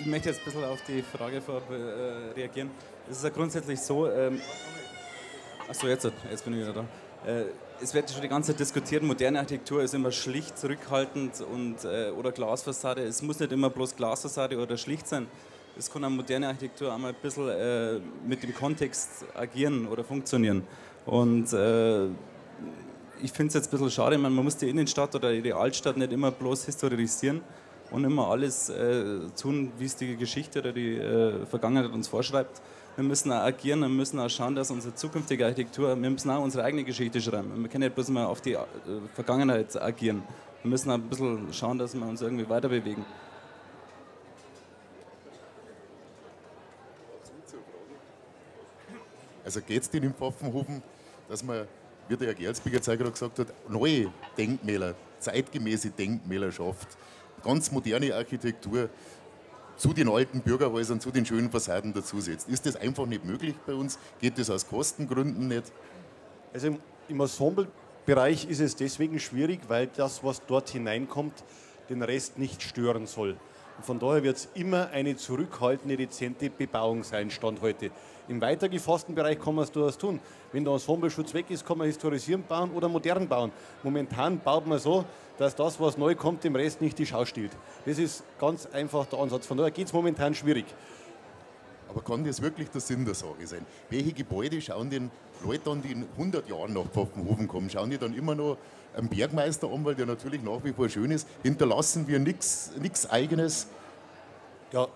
ich möchte jetzt ein bisschen auf die Frage reagieren. Es ist ja grundsätzlich so, achso, jetzt bin ich wieder da. Es wird schon die ganze Zeit diskutiert, moderne Architektur ist immer schlicht, zurückhaltend und, oder Glasfassade. Es muss nicht immer bloß Glasfassade oder schlicht sein. Es kann eine moderne Architektur einmal ein bisschen mit dem Kontext agieren oder funktionieren. Und ich finde es jetzt ein bisschen schade, man muss die Innenstadt oder die Altstadt nicht immer bloß historisieren und immer alles tun, wie es die Geschichte oder die Vergangenheit uns vorschreibt. Wir müssen auch agieren, wir müssen auch schauen, dass unsere zukünftige Architektur, wir müssen auch unsere eigene Geschichte schreiben. Wir können nicht bloß mal auf die Vergangenheit agieren. Wir müssen auch ein bisschen schauen, dass wir uns irgendwie weiter bewegen. Also geht es denn im Pfaffenhofen, dass man, wie der Herr Gerlsbeck gerade gesagt hat, neue Denkmäler, zeitgemäße Denkmäler schafft. Ganz moderne Architektur zu den alten Bürgerhäusern, zu den schönen Fassaden dazusetzt. Ist das einfach nicht möglich bei uns? Geht das aus Kostengründen nicht? Also im Ensemblebereich ist es deswegen schwierig, weil das, was dort hineinkommt, den Rest nicht stören soll. Und von daher wird es immer eine zurückhaltende, dezente Bebauung sein, Stand heute. Im weitergefassten Bereich kann man es durchaus tun. Wenn der Ensembleschutz weg ist, kann man historisieren bauen oder modern bauen. Momentan baut man so, dass das, was neu kommt, dem Rest nicht die Schau stiehlt. Das ist ganz einfach der Ansatz. Von daher geht es momentan schwierig. Aber kann das wirklich der Sinn der Sache sein? Welche Gebäude schauen den Leuten an, die in 100 Jahren nach Pfaffenhofen kommen? Schauen die dann immer noch einen Bergmeister an, weil der natürlich nach wie vor schön ist? Hinterlassen wir nichts Eigenes? Ja,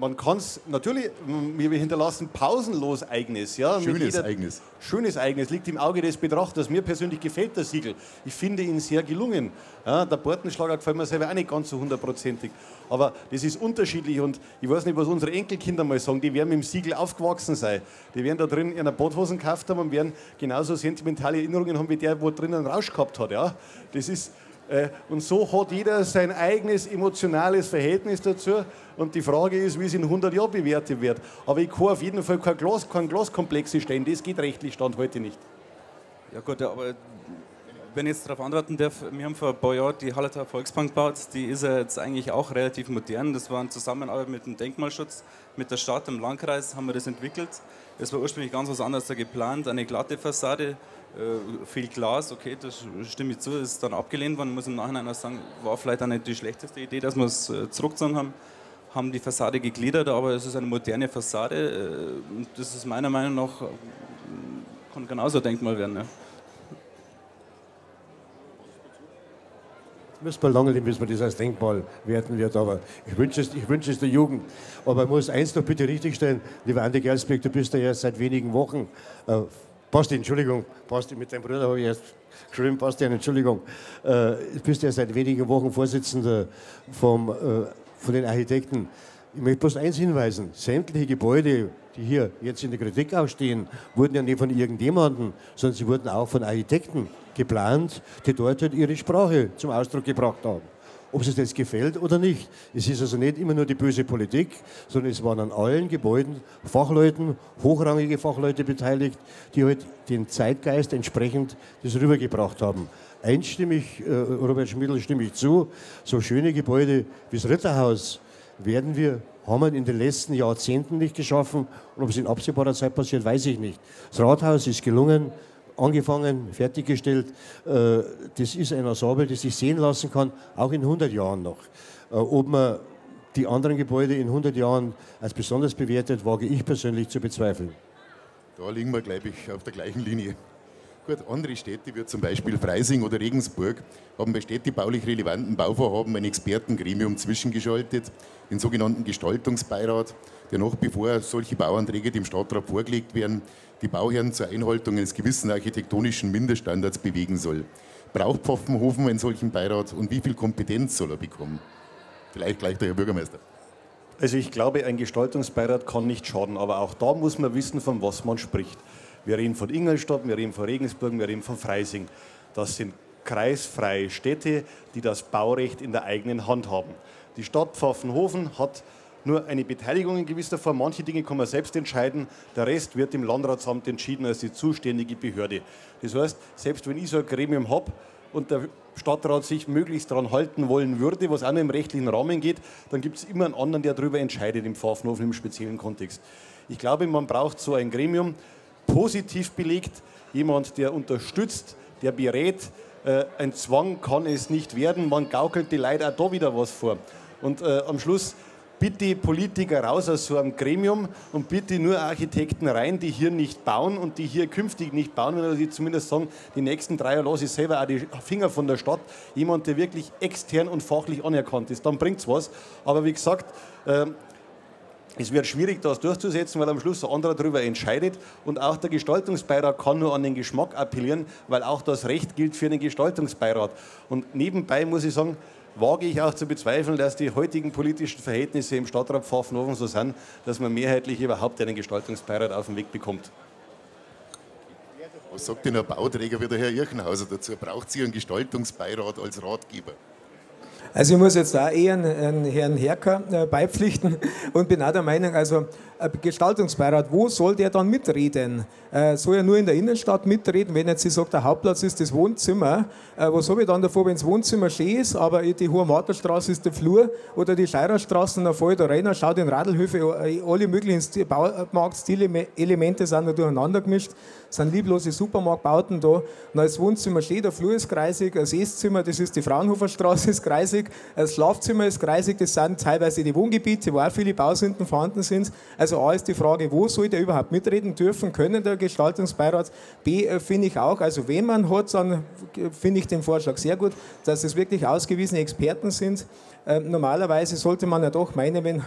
man kann es natürlich, wir hinterlassen pausenlos Eigenes. Ja, schönes Eigenes. Schönes Eigenes, liegt im Auge des Betrachters. Mir persönlich gefällt der Siegel. Ich finde ihn sehr gelungen. Ja, der Portenschlager gefällt mir selber auch nicht ganz so hundertprozentig. Aber das ist unterschiedlich und ich weiß nicht, was unsere Enkelkinder mal sagen, die werden mit dem Siegel aufgewachsen sein. Die werden da drin ihre Badhosen gekauft haben und werden genauso sentimentale Erinnerungen haben wie der, wo drin einen Rausch gehabt hat. Ja, das ist... Und so hat jeder sein eigenes emotionales Verhältnis dazu. Und die Frage ist, wie es in 100 Jahren bewertet wird. Aber ich kann auf jeden Fall kein Glaskomplexe stellen. Das geht rechtlich Stand heute nicht. Ja gut, aber wenn ich jetzt darauf antworten darf, wir haben vor ein paar Jahren die Hallerter Volksbank gebaut. Die ist ja jetzt eigentlich auch relativ modern. Das war in Zusammenarbeit mit dem Denkmalschutz, mit der Stadt, im Landkreis haben wir das entwickelt. Das war ursprünglich ganz was anderes da geplant. Eine glatte Fassade. Viel Glas, okay, das stimme ich zu, das ist dann abgelehnt worden. Ich muss im Nachhinein auch sagen, war vielleicht auch nicht die schlechteste Idee, dass wir es zurückgezogen haben. Haben die Fassade gegliedert, aber es ist eine moderne Fassade. Das ist meiner Meinung nach, kann genauso ein Denkmal werden. Ja. Müssen wir lange leben, bis man das als Denkmal werten wird, aber ich wünsche es der Jugend. Aber ich muss eins noch bitte richtigstellen, lieber Andi Gerlsbeck, du bist ja erst seit wenigen Wochen Basti, Entschuldigung, Basti, mit deinem Bruder habe ich erst geschrieben, Basti, Entschuldigung. Du bist ja seit wenigen Wochen Vorsitzender von den Architekten. Ich möchte bloß eins hinweisen, sämtliche Gebäude, die hier jetzt in der Kritik auch stehen, wurden ja nicht von irgendjemandem, sondern sie wurden auch von Architekten geplant, die dort halt ihre Sprache zum Ausdruck gebracht haben. Ob es jetzt gefällt oder nicht. Es ist also nicht immer nur die böse Politik, sondern es waren an allen Gebäuden Fachleuten, hochrangige Fachleute beteiligt, die halt den Zeitgeist entsprechend das rübergebracht haben. Einstimmig, Robert Schmidl, stimme ich zu, so schöne Gebäude wie das Ritterhaus haben wir in den letzten Jahrzehnten nicht geschaffen. Und ob es in absehbarer Zeit passiert, weiß ich nicht. Das Rathaus ist gelungen. Angefangen, fertiggestellt, das ist ein Ensemble, das sich sehen lassen kann, auch in 100 Jahren noch. Ob man die anderen Gebäude in 100 Jahren als besonders bewertet, wage ich persönlich zu bezweifeln. Da liegen wir, glaube ich, auf der gleichen Linie. Gut, andere Städte, wie zum Beispiel Freising oder Regensburg, haben bei städtebaulich relevanten Bauvorhaben ein Expertengremium zwischengeschaltet, den sogenannten Gestaltungsbeirat, der noch bevor solche Bauanträge dem Stadtrat vorgelegt werden, die Bauherren zur Einhaltung eines gewissen architektonischen Mindeststandards bewegen soll. Braucht Pfaffenhofen einen solchen Beirat und wie viel Kompetenz soll er bekommen? Vielleicht gleich der Herr Bürgermeister. Also ich glaube, ein Gestaltungsbeirat kann nicht schaden, aber auch da muss man wissen, von was man spricht. Wir reden von Ingolstadt, wir reden von Regensburg, wir reden von Freising. Das sind kreisfreie Städte, die das Baurecht in der eigenen Hand haben. Die Stadt Pfaffenhofen hat nur eine Beteiligung in gewisser Form. Manche Dinge kann man selbst entscheiden. Der Rest wird im Landratsamt entschieden als die zuständige Behörde. Das heißt, selbst wenn ich so ein Gremium habe und der Stadtrat sich möglichst daran halten wollen würde, was auch noch im rechtlichen Rahmen geht, dann gibt es immer einen anderen, der darüber entscheidet, im Pfaffenhofen im speziellen Kontext. Ich glaube, man braucht so ein Gremium, positiv belegt, jemand, der unterstützt, der berät. Ein Zwang kann es nicht werden, man gaukelt die Leute auch da wieder was vor. Und am Schluss bitte Politiker raus aus so einem Gremium und bitte nur Architekten rein, die hier nicht bauen und die hier künftig nicht bauen, wenn sie zumindest sagen, die nächsten 3 Jahre lasse ich selber auch die Finger von der Stadt. Jemand, der wirklich extern und fachlich anerkannt ist, dann bringt es was. Aber wie gesagt, es wird schwierig, das durchzusetzen, weil am Schluss ein anderer darüber entscheidet. Und auch der Gestaltungsbeirat kann nur an den Geschmack appellieren, weil auch das Recht gilt für den Gestaltungsbeirat. Und nebenbei muss ich sagen, wage ich auch zu bezweifeln, dass die heutigen politischen Verhältnisse im Stadtrat Pfaffenhofen so sind, dass man mehrheitlich überhaupt einen Gestaltungsbeirat auf den Weg bekommt. Was sagt denn ein Bauträger wie der Herr Irchenhauser dazu? Braucht sie einen Gestaltungsbeirat als Ratgeber? Also ich muss jetzt da eher Herrn Herker beipflichten und bin auch der Meinung, also Gestaltungsbeirat, wo soll der dann mitreden? Soll er nur in der Innenstadt mitreden, wenn jetzt sie sagt, der Hauptplatz ist das Wohnzimmer? Was habe ich dann davor, wenn das Wohnzimmer schön ist, aber die Hohe Marterstraße ist der Flur oder die Scheyrer Straße, dann fahre ich da rein, schaue in Radlhöfe, alle möglichen Baumarkt-Stil-Elemente sind da durcheinander gemischt. sind lieblose Supermarktbauten da. Und als Wohnzimmer steht, der Flur ist kreisig, als Esszimmer, das ist die Fraunhofer Straße, ist kreisig, als Schlafzimmer ist kreisig, das sind teilweise die Wohngebiete, wo auch viele Bausünden vorhanden sind. Also A ist die Frage, wo soll der überhaupt mitreden dürfen, können der Gestaltungsbeirat? B finde ich auch, also wenn man hat, dann finde ich den Vorschlag sehr gut, dass es wirklich ausgewiesene Experten sind. Normalerweise sollte man ja doch meinen, wenn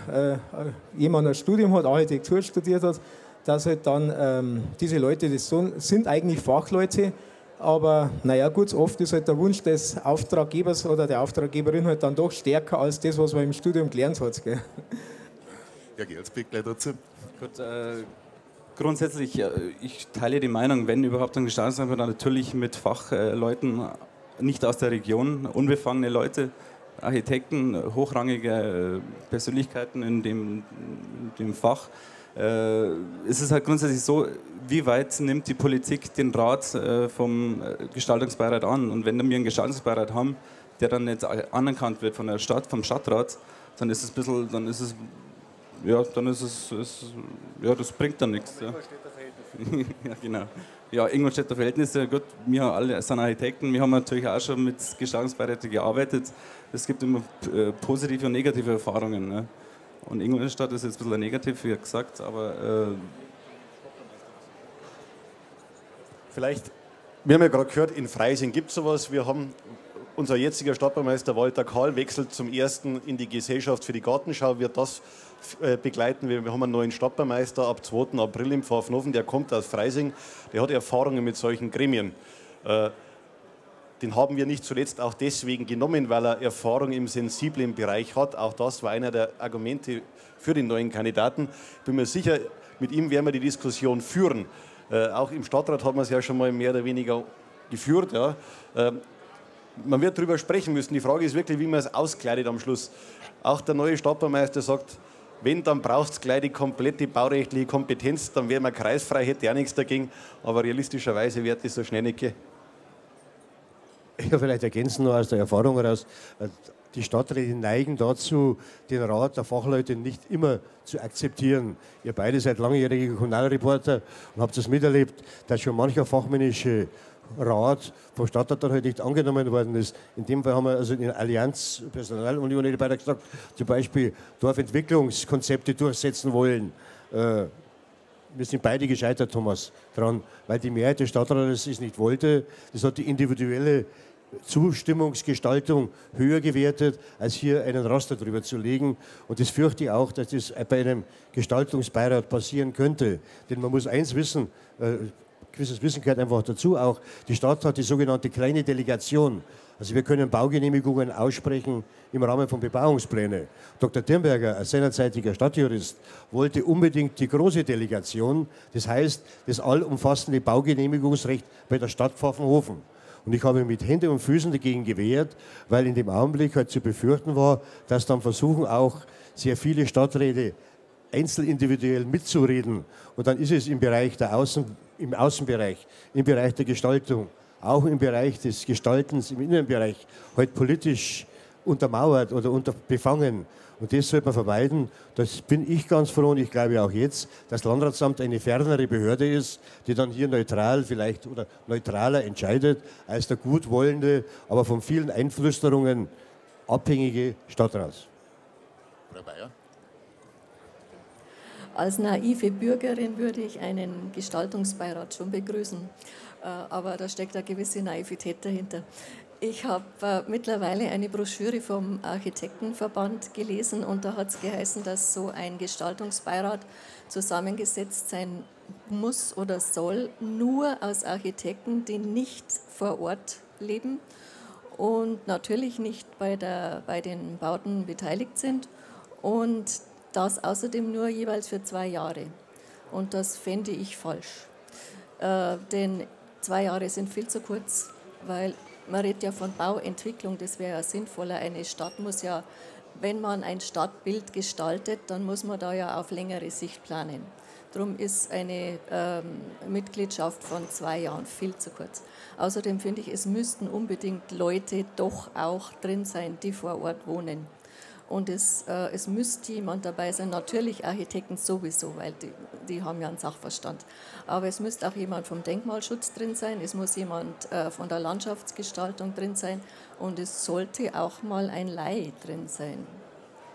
jemand ein Studium hat, Architektur studiert hat, dass halt dann diese Leute, das sind eigentlich Fachleute, aber naja gut, oft ist halt der Wunsch des Auftraggebers oder der Auftraggeberin halt dann doch stärker als das, was man im Studium gelernt hat. Gell? Ja, Gerlsbeck gleich dazu. Gut, grundsätzlich, ich teile die Meinung, wenn überhaupt ein Gestaltungsamt, dann natürlich mit Fachleuten, nicht aus der Region, unbefangene Leute, Architekten, hochrangige Persönlichkeiten in dem Fach. Es ist halt grundsätzlich so, wie weit nimmt die Politik den Rat vom Gestaltungsbeirat an? Und wenn wir einen Gestaltungsbeirat haben, der dann nicht anerkannt wird von der Stadt, vom Stadtrat, dann ist es ein bisschen, das bringt dann nichts. Ja. Ja, genau. Ja, Ingolstädter Verhältnisse, gut, wir alle sind Architekten, wir haben natürlich auch schon mit Gestaltungsbeiräten gearbeitet. Es gibt immer positive und negative Erfahrungen. Ne? Und Ingolstadt ist jetzt ein bisschen negativ, wie gesagt, aber... Vielleicht, wir haben ja gerade gehört, in Freising gibt es sowas. Wir haben, unser jetziger Stadtbaumeister Walter Kahl wechselt zum ersten in die Gesellschaft für die Gartenschau, wird das begleiten. Wir haben einen neuen Stadtbaumeister ab 2. April im Pfaffenhofen, der kommt aus Freising, der hat Erfahrungen mit solchen Gremien. Den haben wir nicht zuletzt auch deswegen genommen, weil er Erfahrung im sensiblen Bereich hat. Auch das war einer der Argumente für den neuen Kandidaten. Ich bin mir sicher, mit ihm werden wir die Diskussion führen. Auch im Stadtrat hat man es ja schon mal mehr oder weniger geführt. Ja. Man wird darüber sprechen müssen. Die Frage ist wirklich, wie man es auskleidet am Schluss. Auch der neue Stadtbaumeister sagt, wenn, dann braucht es gleich die komplette baurechtliche Kompetenz, dann wäre man kreisfrei, hätte ja nichts dagegen. Aber realistischerweise wird das so schnell nicht gehen. Ja, vielleicht ergänzen nur aus der Erfahrung heraus, die Stadträte neigen dazu, den Rat der Fachleute nicht immer zu akzeptieren. Ihr beide seid langjährige Kommunalreporter und habt es miterlebt, dass schon mancher fachmännische Rat vom Stadtrat dann heute nicht angenommen worden ist. In dem Fall haben wir also in der Allianz Personalunion die beiden gesagt, zum Beispiel Dorfentwicklungskonzepte durchsetzen wollen. Wir sind beide gescheitert, Thomas, dran, weil die Mehrheit des Stadtrates es nicht wollte. Das hat die individuelle Zustimmungsgestaltung höher gewertet, als hier einen Raster drüber zu legen. Und das fürchte ich auch, dass das bei einem Gestaltungsbeirat passieren könnte. Denn man muss eins wissen, gewisses Wissen gehört einfach dazu auch, die Stadt hat die sogenannte kleine Delegation. Also wir können Baugenehmigungen aussprechen im Rahmen von Bebauungsplänen. Dr. Dirnberger, als seinerzeitiger Stadtjurist, wollte unbedingt die große Delegation, das heißt das allumfassende Baugenehmigungsrecht bei der Stadt Pfaffenhofen. Und ich habe mit Händen und Füßen dagegen gewehrt, weil in dem Augenblick halt zu befürchten war, dass dann versuchen auch sehr viele Stadträte einzelindividuell mitzureden. Und dann ist es im Bereich der im Außenbereich, im Bereich der Gestaltung, auch im Bereich des Gestaltens, im Innenbereich, heute politisch untermauert oder unterbefangen. Und das sollte man vermeiden. Das bin ich ganz froh und ich glaube auch jetzt, dass das Landratsamt eine fernere Behörde ist, die dann hier neutral vielleicht oder neutraler entscheidet als der gutwollende, aber von vielen Einflüsterungen abhängige Stadtrat. Frau Beyer? Als naive Bürgerin würde ich einen Gestaltungsbeirat schon begrüßen, aber da steckt eine gewisse Naivität dahinter. Ich habe mittlerweile eine Broschüre vom Architektenverband gelesen und da hat es geheißen, dass so ein Gestaltungsbeirat zusammengesetzt sein muss oder soll, nur aus Architekten, die nicht vor Ort leben und natürlich nicht bei den Bauten beteiligt sind und das außerdem nur jeweils für 2 Jahre. Und das fände ich falsch. Denn 2 Jahre sind viel zu kurz, weil man redet ja von Bauentwicklung, das wäre ja sinnvoller. Eine Stadt muss ja, wenn man ein Stadtbild gestaltet, dann muss man da ja auf längere Sicht planen. Darum ist eine Mitgliedschaft von 2 Jahren viel zu kurz. Außerdem finde ich, es müssten unbedingt Leute doch auch drin sein, die vor Ort wohnen. und es müsste jemand dabei sein, natürlich Architekten sowieso, weil die haben ja einen Sachverstand. Aber es müsste auch jemand vom Denkmalschutz drin sein, es muss jemand von der Landschaftsgestaltung drin sein und es sollte auch mal ein Laie drin sein.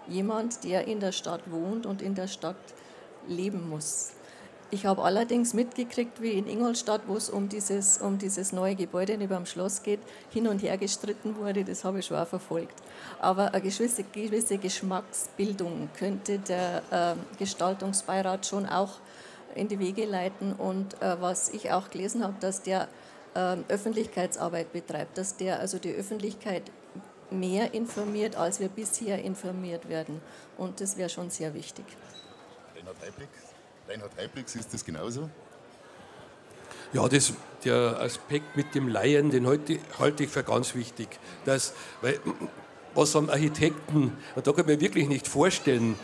Jemand, der in der Stadt wohnt und in der Stadt leben muss. Ich habe allerdings mitgekriegt, wie in Ingolstadt, wo es um dieses neue Gebäude über dem Schloss geht, hin und her gestritten wurde, das habe ich schon auch verfolgt. Aber eine gewisse Geschmacksbildung könnte der Gestaltungsbeirat schon auch in die Wege leiten. Und was ich auch gelesen habe, dass der Öffentlichkeitsarbeit betreibt, dass der also die Öffentlichkeit mehr informiert, als wir bisher informiert werden. Und das wäre schon sehr wichtig. Reinhard Haiplik, ist das genauso? Ja, der Aspekt mit dem Laien, den halte ich für ganz wichtig. Weil was am Architekten, und da kann ich mir wirklich nicht vorstellen,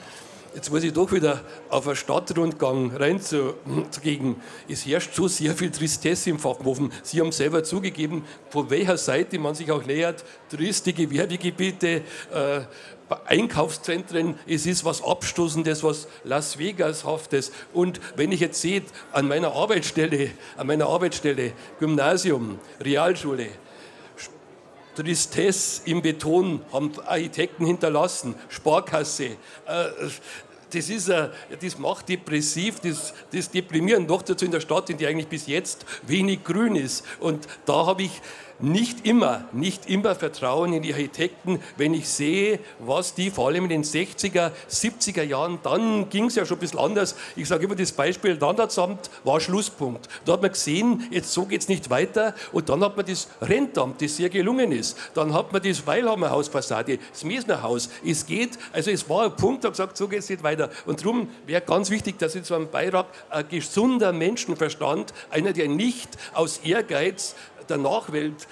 jetzt muss ich doch wieder auf einen Stadtrundgang reinzugehen. Es herrscht so sehr viel Tristesse im Pfaffenhofen. Sie haben selber zugegeben, von welcher Seite man sich auch nähert, triste Gewerbegebiete, Einkaufszentren, es ist was Abstoßendes, was Las Vegas-haftes. Und wenn ich jetzt sehe, an meiner Arbeitsstelle, Gymnasium, Realschule, Tristesse im Beton haben Architekten hinterlassen, Sparkasse. Das macht depressiv, das deprimieren, noch dazu in der Stadt, in der eigentlich bis jetzt wenig grün ist. Und da habe ich nicht immer Vertrauen in die Architekten, wenn ich sehe, was die vor allem in den 60er, 70er Jahren, dann ging es ja schon ein bisschen anders. Ich sage immer das Beispiel, Landratsamt war Schlusspunkt. Da hat man gesehen, jetzt so geht es nicht weiter. Und dann hat man das Rentamt, das sehr gelungen ist. Dann hat man das Weilhammerhausfassade, das Mesnerhaus. Es geht, also es war ein Punkt, da hat gesagt, so geht es nicht weiter. Und darum wäre ganz wichtig, dass in so einem Beirat ein gesunder Menschenverstand, einer, der nicht aus Ehrgeiz der Nachwelt,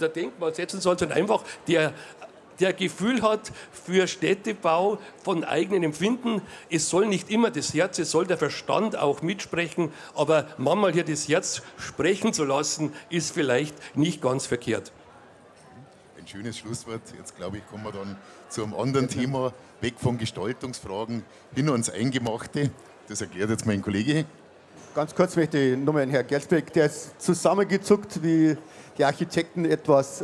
der Denkmal setzen soll, sondern einfach der Gefühl hat für Städtebau von eigenen Empfinden. Es soll nicht immer das Herz, es soll der Verstand auch mitsprechen, aber manchmal hier das Herz sprechen zu lassen, ist vielleicht nicht ganz verkehrt. Ein schönes Schlusswort. Jetzt glaube ich, kommen wir dann zu einem anderen Thema, weg von Gestaltungsfragen hin ans Eingemachte. Das erklärt jetzt mein Kollege. Ganz kurz möchte ich nochmal an Herrn Gerlsbeck, der ist zusammengezuckt, wie die Architekten etwas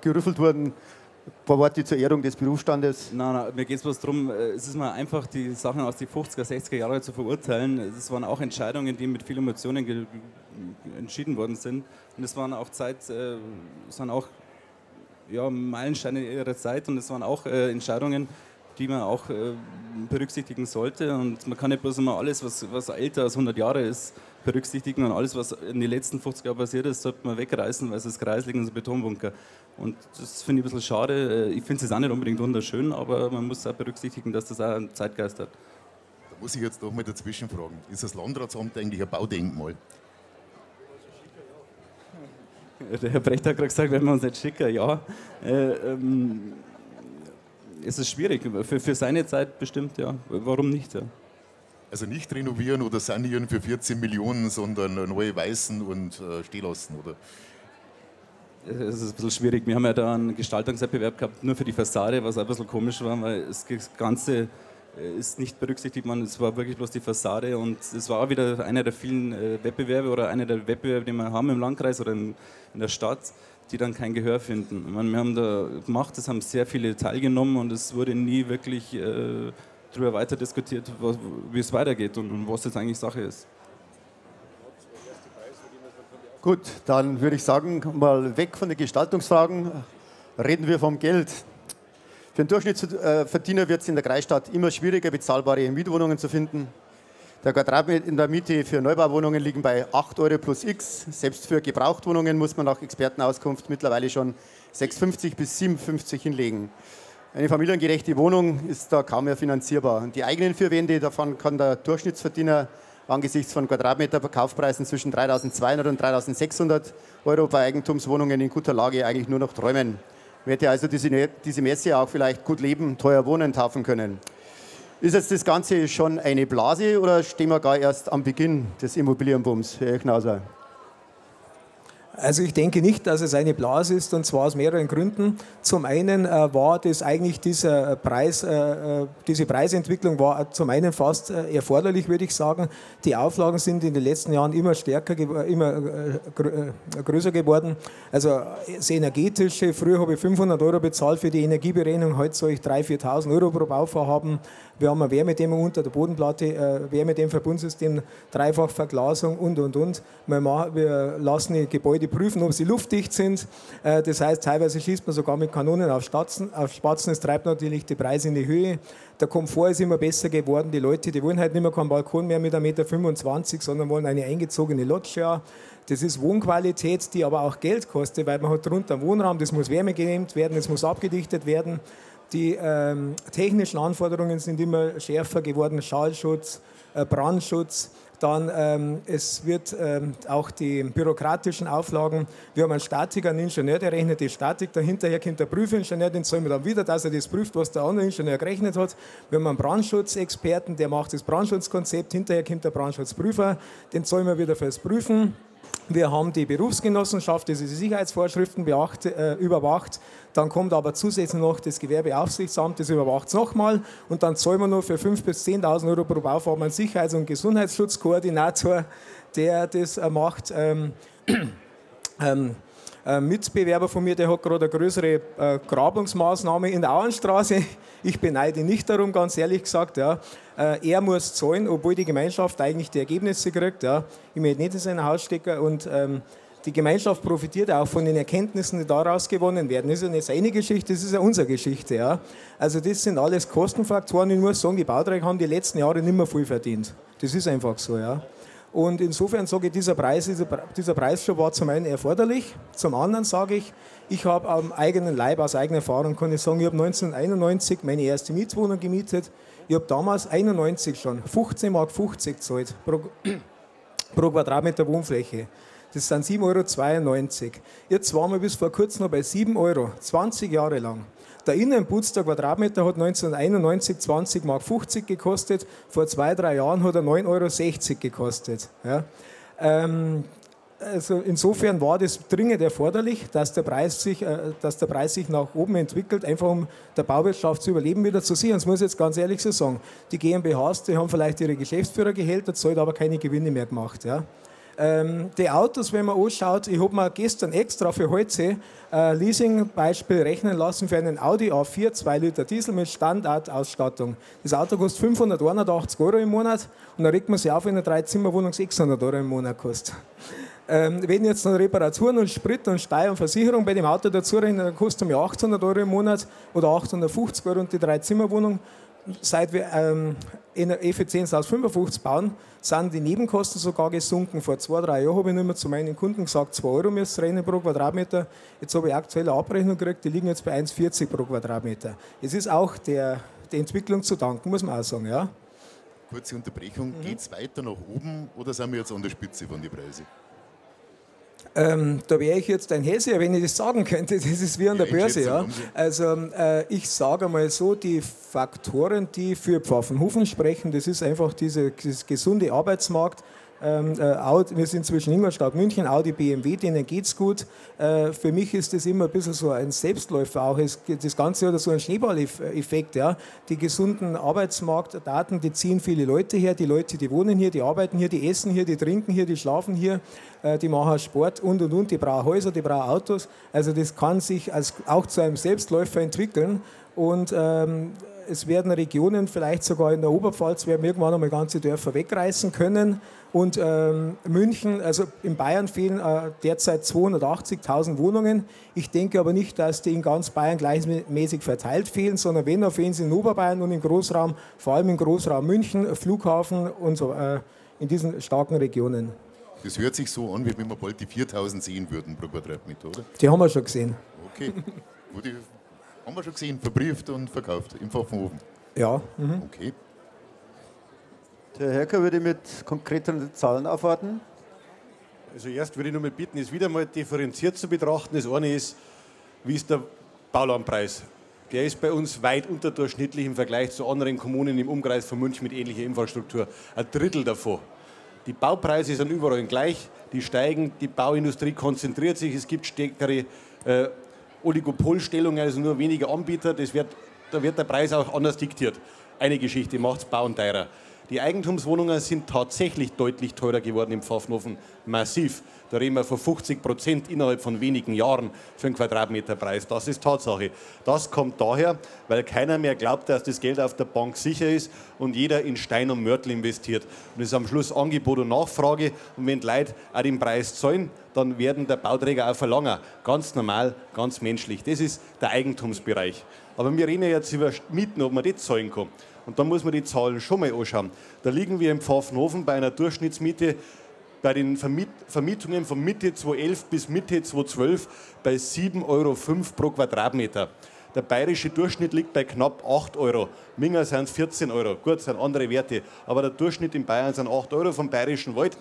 gerüffelt wurden. Ein paar Worte zur Ehrung des Berufsstandes. Nein, mir geht es bloß darum, es ist mal einfach, die Sachen aus den 50er, 60er Jahren zu verurteilen. Es waren auch Entscheidungen, die mit vielen Emotionen entschieden worden sind. Und es waren auch Meilensteine ihrer Zeit und es waren auch Entscheidungen, die man auch berücksichtigen sollte. Und man kann nicht bloß immer alles, was älter als 100 Jahre ist, berücksichtigen und alles, was in den letzten 50 Jahren passiert ist, sollte man wegreißen, weil es ist kreislig und es ist ein Betonbunker. Und das finde ich ein bisschen schade. Ich finde es auch nicht unbedingt wunderschön, aber man muss auch berücksichtigen, dass das auch einen Zeitgeist hat. Da muss ich jetzt doch mal dazwischen fragen. Ist das Landratsamt eigentlich ein Baudenkmal? Der Herr Prechter hat gerade gesagt, wenn wir uns nicht schicker, ja. Es ist schwierig, für seine Zeit bestimmt, ja. Warum nicht? Ja? Also nicht renovieren oder sanieren für 14 Millionen, sondern neue weißen und stehen lassen, oder? Es ist ein bisschen schwierig. Wir haben ja da einen Gestaltungswettbewerb gehabt, nur für die Fassade, was ein bisschen komisch war, weil das Ganze ist nicht berücksichtigt worden. Es war wirklich bloß die Fassade und es war auch wieder einer der vielen Wettbewerbe oder einer der Wettbewerbe, die wir haben im Landkreis oder in der Stadt, die dann kein Gehör finden. Ich meine, wir haben da gemacht, es haben sehr viele teilgenommen und es wurde nie wirklich darüber weiter diskutiert, wie es weitergeht und was jetzt eigentlich Sache ist. Gut, dann würde ich sagen, mal weg von den Gestaltungsfragen, reden wir vom Geld. Für den Durchschnittsverdiener wird es in der Kreisstadt immer schwieriger, bezahlbare Mietwohnungen zu finden. Der Quadratmeter in der Miete für Neubauwohnungen liegen bei 8 Euro plus X. Selbst für Gebrauchtwohnungen muss man nach Expertenauskunft mittlerweile schon 6,50 bis 7,50 hinlegen. Eine familiengerechte Wohnung ist da kaum mehr finanzierbar. Und die eigenen vier Wände, davon kann der Durchschnittsverdiener angesichts von Quadratmeterverkaufspreisen zwischen 3.200 und 3.600 Euro bei Eigentumswohnungen in guter Lage eigentlich nur noch träumen. Man hätte also diese Messe auch vielleicht gut leben, teuer wohnen taufen können. Ist jetzt das Ganze schon eine Blase oder stehen wir gar erst am Beginn des Immobilienbooms, Herr Irchenhauser? Also ich denke nicht, dass es eine Blase ist, und zwar aus mehreren Gründen. Zum einen war das eigentlich diese Preisentwicklung war zum einen fast erforderlich, würde ich sagen. Die Auflagen sind in den letzten Jahren immer stärker, immer größer geworden. Also das Energetische, früher habe ich 500 Euro bezahlt für die Energieberechnung, heute soll ich 3.000, 4.000 Euro pro Bauvorhaben. Wir haben eine Wärmedämmung unter der Bodenplatte, Wärmedämmverbundsystem, Dreifachverglasung und. Wir lassen die Gebäude prüfen, ob sie luftdicht sind. Das heißt, teilweise schießt man sogar mit Kanonen auf Spatzen. Es treibt natürlich die Preise in die Höhe. Der Komfort ist immer besser geworden. Die Leute, die wollen halt nicht mehr keinen Balkon mehr mit 1,25 m, sondern wollen eine eingezogene Loggia. Das ist Wohnqualität, die aber auch Geld kostet, weil man hat drunter einen Wohnraum, das muss Wärme gedämmt werden, das muss abgedichtet werden. Die technischen Anforderungen sind immer schärfer geworden, Schallschutz, Brandschutz. Dann es wird auch die bürokratischen Auflagen, wir haben einen Statiker, einen Ingenieur, der rechnet die Statik, dahinterher kommt der Prüfingenieur, den zahlen wir dann wieder, dass er das prüft, was der andere Ingenieur gerechnet hat. Wir haben einen Brandschutzexperten, der macht das Brandschutzkonzept, hinterher kommt der Brandschutzprüfer, den zahlen wir wieder fürs Prüfen. Wir haben die Berufsgenossenschaft, die Sicherheitsvorschriften überwacht. Dann kommt aber zusätzlich noch das Gewerbeaufsichtsamt, das überwacht es nochmal. Und dann zahlen wir noch für 5.000 bis 10.000 Euro pro Bauvorhaben einen Sicherheits- und Gesundheitsschutzkoordinator, der das macht. Ein Mitbewerber von mir, der hat gerade eine größere Grabungsmaßnahme in der Auenstraße. Ich beneide ihn nicht darum, ganz ehrlich gesagt. Ja. Er muss zahlen, obwohl die Gemeinschaft eigentlich die Ergebnisse kriegt. Ja. Ich möchte nicht in sein Haus stecken. Und die Gemeinschaft profitiert auch von den Erkenntnissen, die daraus gewonnen werden. Das ist ja nicht seine Geschichte, das ist ja unsere Geschichte. Ja. Also das sind alles Kostenfaktoren. Ich muss sagen, die Bauträger haben die letzten Jahre nicht mehr viel verdient. Das ist einfach so, ja. Und insofern sage ich, dieser Preisschub war zum einen erforderlich, zum anderen sage ich, ich habe am eigenen Leib, aus eigener Erfahrung kann ich sagen, ich habe 1991 meine erste Mietwohnung gemietet. Ich habe damals 1991 schon 15,50 Mark gezahlt pro Quadratmeter Wohnfläche. Das sind 7,92 Euro. Jetzt waren wir bis vor kurzem noch bei 7 Euro, 20 Jahre lang. Der Innenputz, der Quadratmeter, hat 1991 20,50 Mark gekostet. Vor 2-3 Jahren hat er 9,60 Euro gekostet. Ja. Also insofern war das dringend erforderlich, dass der Preis sich nach oben entwickelt, einfach um der Bauwirtschaft zu überleben wieder zu sehen. Das muss ich jetzt ganz ehrlich so sagen. Die GmbHs, die haben vielleicht ihre Geschäftsführergehälter, zahlt aber keine Gewinne mehr gemacht. Ja. Die Autos, wenn man anschaut, ich habe mir gestern extra für heute Leasingbeispiel rechnen lassen für einen Audi A4 2 Liter Diesel mit Standardausstattung. Das Auto kostet 581 Euro im Monat und dann regt man sich auf, wenn eine 3-Zimmer-Wohnung 600 Euro im Monat kostet. Wenn jetzt noch Reparaturen und Sprit und Steuer und Versicherung bei dem Auto dazu rechnen, dann kostet mir 800 Euro im Monat oder 850 Euro und die 3-Zimmer-Wohnung. Seit wir E1055 bauen, sind die Nebenkosten sogar gesunken. Vor 2-3 Jahren habe ich nicht mehr zu meinen Kunden gesagt, 2 Euro müssen rennen pro Quadratmeter. Jetzt habe ich aktuelle Abrechnung gekriegt, die liegen jetzt bei 1,40 pro Quadratmeter. Es ist auch der Entwicklung zu danken, muss man auch sagen. Ja? Kurze Unterbrechung, geht es weiter nach oben oder sind wir jetzt an der Spitze von den Preisen? Da wäre ich jetzt ein Hesse, wenn ich das sagen könnte, das ist wie an der Börse. Ja. Also ich sage mal so, die Faktoren, die für Pfaffenhofen sprechen, das ist einfach dieses gesunde Arbeitsmarkt. Wir sind zwischen Ingolstadt und München, Audi, BMW, denen geht es gut. Für mich ist das immer ein bisschen so ein Selbstläufer, auch das Ganze oder so ein Schneeballeffekt. Ja. Die gesunden Arbeitsmarktdaten, die ziehen viele Leute her, die Leute, die wohnen hier, die arbeiten hier, die essen hier, die trinken hier, die schlafen hier, die machen Sport und, die brauchen Häuser, die brauchen Autos. Also das kann sich auch zu einem Selbstläufer entwickeln und es werden Regionen, vielleicht sogar in der Oberpfalz, werden irgendwann einmal ganze Dörfer wegreißen können. Und München, also in Bayern fehlen derzeit 280.000 Wohnungen. Ich denke aber nicht, dass die in ganz Bayern gleichmäßig verteilt fehlen, sondern wenn, dann fehlen sie in Oberbayern und im Großraum, vor allem im Großraum München, Flughafen und so, in diesen starken Regionen. Das hört sich so an, wie wenn wir bald die 4.000 sehen würden pro Quadratmeter, oder? Die haben wir schon gesehen. Okay, haben wir schon gesehen, verbrieft und verkauft im Pfaffenhofen? Ja. Mhm. Okay. Der Herker würde mit konkreten Zahlen aufwarten. Also erst würde ich nur mal bitten, es wieder mal differenziert zu betrachten. Das eine ist, wie ist der Baulandpreis? Der ist bei uns weit unterdurchschnittlich im Vergleich zu anderen Kommunen im Umkreis von München mit ähnlicher Infrastruktur. Ein Drittel davon. Die Baupreise sind überall gleich, die steigen, die Bauindustrie konzentriert sich, es gibt stärkere Oligopolstellungen, also nur wenige Anbieter, da wird der Preis auch anders diktiert. Eine Geschichte macht es Bauen teurer. Die Eigentumswohnungen sind tatsächlich deutlich teurer geworden im Pfaffenhofen, massiv. Da reden wir von 50% innerhalb von wenigen Jahren für einen Quadratmeterpreis. Das ist Tatsache. Das kommt daher, weil keiner mehr glaubt, dass das Geld auf der Bank sicher ist und jeder in Stein und Mörtel investiert. Und es ist am Schluss Angebot und Nachfrage. Und wenn die Leute auch den Preis zahlen, dann werden der Bauträger auch verlangen. Ganz normal, ganz menschlich. Das ist der Eigentumsbereich. Aber wir reden ja jetzt über Mieten, ob man das zahlen kann. Und da muss man die Zahlen schon mal anschauen. Da liegen wir im Pfaffenhofen bei einer Durchschnittsmiete bei den Vermietungen von Mitte 2011 bis Mitte 2012 bei 7,05 € pro Quadratmeter. Der bayerische Durchschnitt liegt bei knapp 8 €. Minger sind es 14 €. Gut, sind andere Werte. Aber der Durchschnitt in Bayern sind 8 € vom Bayerischen Wald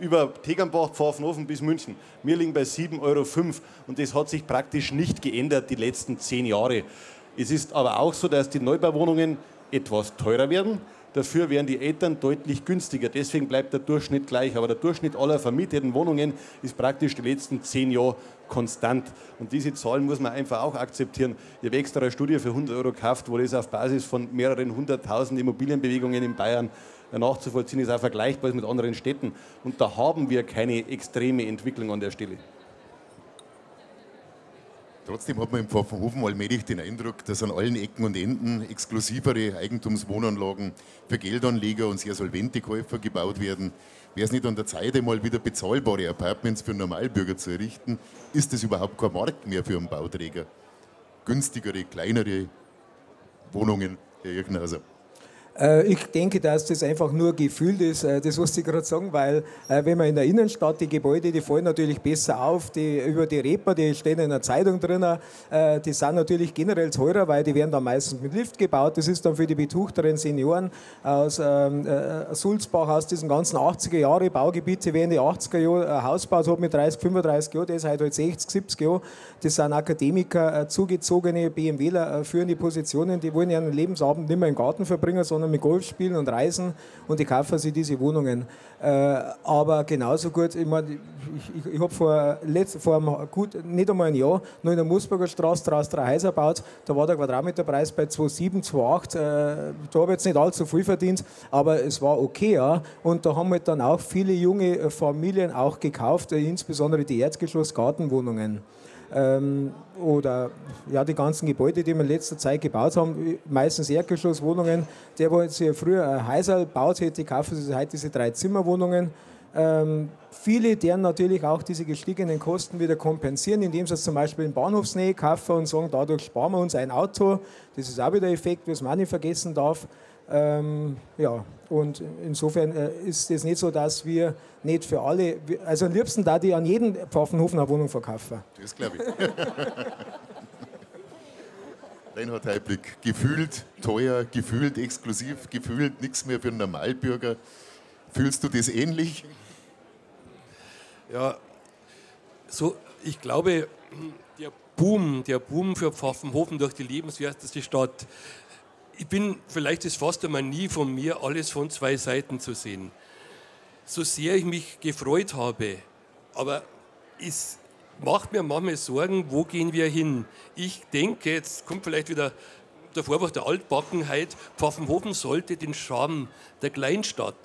über Tegernbach, Pfaffenhofen bis München. Wir liegen bei 7,05 € und das hat sich praktisch nicht geändert die letzten 10 Jahre. Es ist aber auch so, dass die Neubauwohnungen etwas teurer werden. Dafür werden die Eltern deutlich günstiger. Deswegen bleibt der Durchschnitt gleich. Aber der Durchschnitt aller vermieteten Wohnungen ist praktisch die letzten 10 Jahre konstant. Und diese Zahlen muss man einfach auch akzeptieren. Ich habe extra eine Studie für 100 € gekauft, wo das auf Basis von mehreren 100.000 Immobilienbewegungen in Bayern nachzuvollziehen ist, auch vergleichbar ist mit anderen Städten. Und da haben wir keine extreme Entwicklung an der Stelle. Trotzdem hat man im Pfaffenhofen allmählich den Eindruck, dass an allen Ecken und Enden exklusivere Eigentumswohnanlagen für Geldanleger und sehr solvente Käufer gebaut werden. Wäre es nicht an der Zeit, einmal wieder bezahlbare Apartments für Normalbürger zu errichten, ist es überhaupt kein Markt mehr für einen Bauträger. Günstigere, kleinere Wohnungen, Herr Irchenhauser. Ich denke, dass das einfach nur ein Gefühl ist, das was Sie gerade sagen, weil wenn man in der Innenstadt, die Gebäude, die fallen natürlich besser auf, die über die Reeper, die stehen in der Zeitung drin, die sind natürlich generell teurer, weil die werden dann meistens mit Lift gebaut, das ist dann für die betuchteren Senioren aus Sulzbach, aus diesen ganzen 80er Jahre Baugebiete, wer in die 80er Jahre Haus gebaut hat mit 30, 35 Jahren, der ist halt 60, 70 Jahre, das sind Akademiker, zugezogene BMWler, führende Positionen, die wollen ihren Lebensabend nicht mehr im Garten verbringen, sondern mit Golf spielen und reisen und die kaufen sich diese Wohnungen. Aber genauso gut, ich meine, ich habe nicht einmal ein Jahr noch in der Moosburger Straße draußen drei Häuser gebaut, da war der Quadratmeterpreis bei 2,7, 2,8, da habe ich jetzt nicht allzu viel verdient, aber es war okay, ja. Und da haben halt dann auch viele junge Familien auch gekauft, insbesondere die Erdgeschoss-Gartenwohnungen. Oder ja, die ganzen Gebäude, die wir in letzter Zeit gebaut haben, meistens Erdgeschosswohnungen, der, wo jetzt früher ein Häuser gebaut hätte, kaufen sie heute diese 3-Zimmer-Wohnungen. Viele deren natürlich auch diese gestiegenen Kosten wieder kompensieren, indem sie es zum Beispiel in Bahnhofsnähe kaufen und sagen, dadurch sparen wir uns ein Auto. Das ist auch wieder ein Effekt, was man nicht vergessen darf. Ja, und insofern ist es nicht so, dass wir nicht für alle, also am liebsten da die an jeden Pfaffenhofen eine Wohnung verkaufen. Das glaube ich. Reinhard Haiplik, gefühlt teuer, gefühlt exklusiv, gefühlt nichts mehr für einen Normalbürger. Fühlst du das ähnlich? Ja, so, ich glaube, der Boom für Pfaffenhofen durch die lebenswerteste Stadt. Vielleicht ist fast einmal nie von mir, alles von zwei Seiten zu sehen. So sehr ich mich gefreut habe, aber es macht mir manchmal Sorgen, wo gehen wir hin? Ich denke, jetzt kommt vielleicht wieder der Vorwurf der Altbackenheit, Pfaffenhofen sollte den Charme der Kleinstadt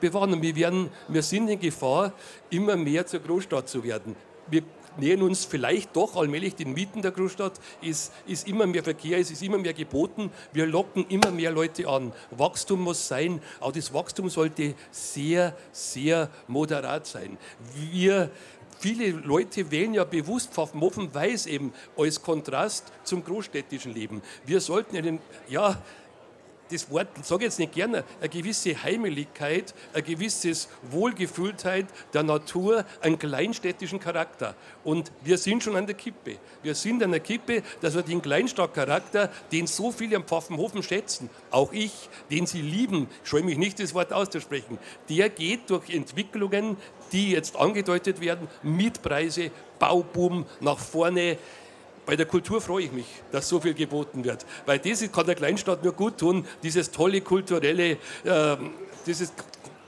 bewahren. Und wir sind in Gefahr, immer mehr zur Großstadt zu werden. Wir nähern uns vielleicht doch allmählich den Mieten der Großstadt, es ist immer mehr Verkehr, es ist immer mehr geboten, wir locken immer mehr Leute an. Wachstum muss sein, aber das Wachstum sollte sehr, sehr moderat sein. Viele Leute wählen ja bewusst Pfaffenhofen, weiß eben, als Kontrast zum großstädtischen Leben. Wir sollten das Wort, sage ich jetzt nicht gerne, eine gewisse Heimeligkeit, eine gewisse Wohlgefühltheit der Natur, einen kleinstädtischen Charakter. Und wir sind schon an der Kippe. Wir sind an der Kippe, dass wir den Kleinstadtcharakter, den so viele am Pfaffenhofen schätzen, auch ich, den sie lieben, scheue mich nicht, das Wort auszusprechen, der geht durch Entwicklungen, die jetzt angedeutet werden, Mietpreise, Bauboom nach vorne. Bei der Kultur freue ich mich, dass so viel geboten wird, weil das kann der Kleinstadt nur gut tun, dieses tolle kulturelle, dieses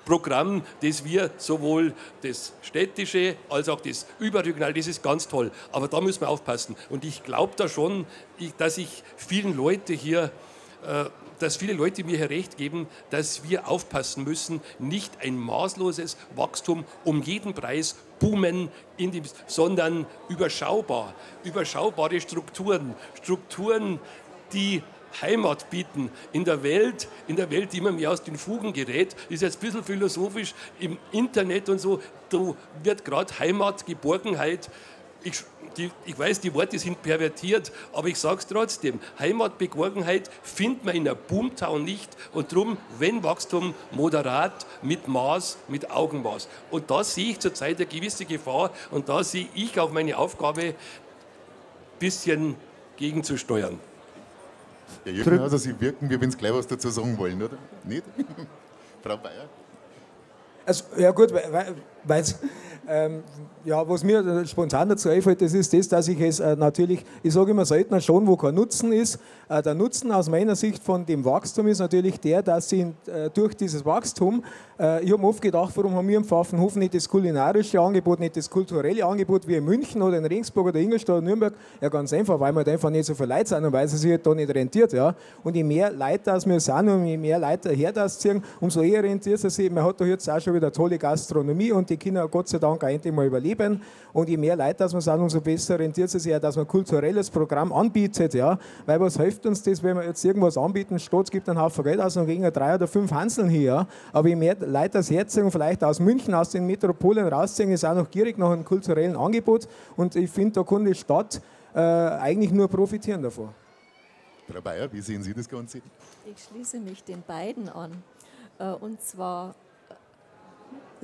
Programm, das wir sowohl das städtische als auch das überregionale, das ist ganz toll. Aber da müssen wir aufpassen. Und ich glaube da schon, dass ich vielen Leuten hier dass viele Leute mir hier recht geben, dass wir aufpassen müssen, nicht ein maßloses Wachstum um jeden Preis boomen, sondern überschaubar, überschaubare Strukturen, die Heimat bieten in der Welt, die immer mehr aus den Fugen gerät, ist jetzt ein bisschen philosophisch, im Internet und so, da wird gerade Heimat, Geborgenheit, ich weiß, die Worte sind pervertiert, aber ich sage es trotzdem. Heimat, Geborgenheit findet man in der Boomtown nicht. Und darum, wenn Wachstum, moderat, mit Maß, mit Augenmaß. Und da sehe ich zurzeit eine gewisse Gefahr. Und da sehe ich auch meine Aufgabe, ein bisschen gegenzusteuern. Herr Irchenhauser, Sie wirken, wie wenn Sie gleich was dazu sagen wollen, oder? Nicht? Frau Beyer? Also, ja gut, weil es... ja, was mir spontan dazu einfällt, das ist das, dass ich es natürlich, ich sage immer seltener schon, wo kein Nutzen ist. Der Nutzen aus meiner Sicht von dem Wachstum ist natürlich der, dass sie durch dieses Wachstum, ich habe oft gedacht, warum haben wir im Pfaffenhofen nicht das kulinarische Angebot, nicht das kulturelle Angebot wie in München oder in Regensburg oder Ingolstadt oder Nürnberg? Ja, ganz einfach, weil wir halt einfach nicht so viele Leute sind und weil es sich halt da nicht rentiert. Ja. Und je mehr Leute das wir sind und je mehr Leute her das ziehen, umso eher rentiert es sich. Man hat da jetzt auch schon wieder tolle Gastronomie und die Kinder, Gott sei Dank, eigentlich mal überleben und je mehr Leute das wir sind, umso besser rentiert es sich ja, dass man ein kulturelles Programm anbietet, ja, weil was hilft uns das, wenn wir jetzt irgendwas anbieten, Stadt gibt einen Haufen Geld aus und wegen 3 oder 5 Hanseln hier, ja, aber je mehr Leute das herziehen, vielleicht aus München, aus den Metropolen rausziehen, ist auch noch gierig nach einem kulturellen Angebot und ich finde, da kann die Stadt eigentlich nur profitieren davon. Frau Beyer, wie sehen Sie das Ganze? Ich schließe mich den beiden an und zwar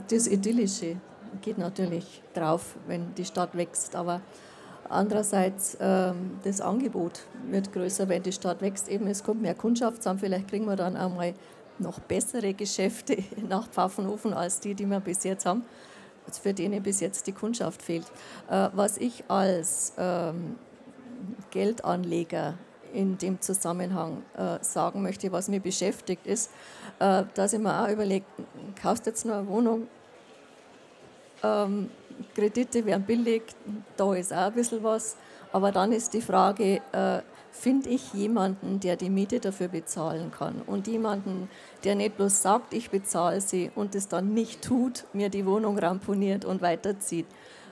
das Idyllische geht natürlich drauf, wenn die Stadt wächst, aber andererseits das Angebot wird größer, wenn die Stadt wächst. Eben, es kommt mehr Kundschaft zusammen, vielleicht kriegen wir dann einmal noch bessere Geschäfte nach Pfaffenhofen als die, die wir bis jetzt haben, für denen bis jetzt die Kundschaft fehlt. Was ich als Geldanleger in dem Zusammenhang sagen möchte, was mich beschäftigt ist, dass ich mir auch überlege, kaufst jetzt nur eine Wohnung, Kredite werden billig, da ist auch ein bisschen was. Aber dann ist die Frage, finde ich jemanden, der die Miete dafür bezahlen kann? Und jemanden, der nicht bloß sagt, ich bezahle sie und es dann nicht tut, mir die Wohnung ramponiert und weiterzieht.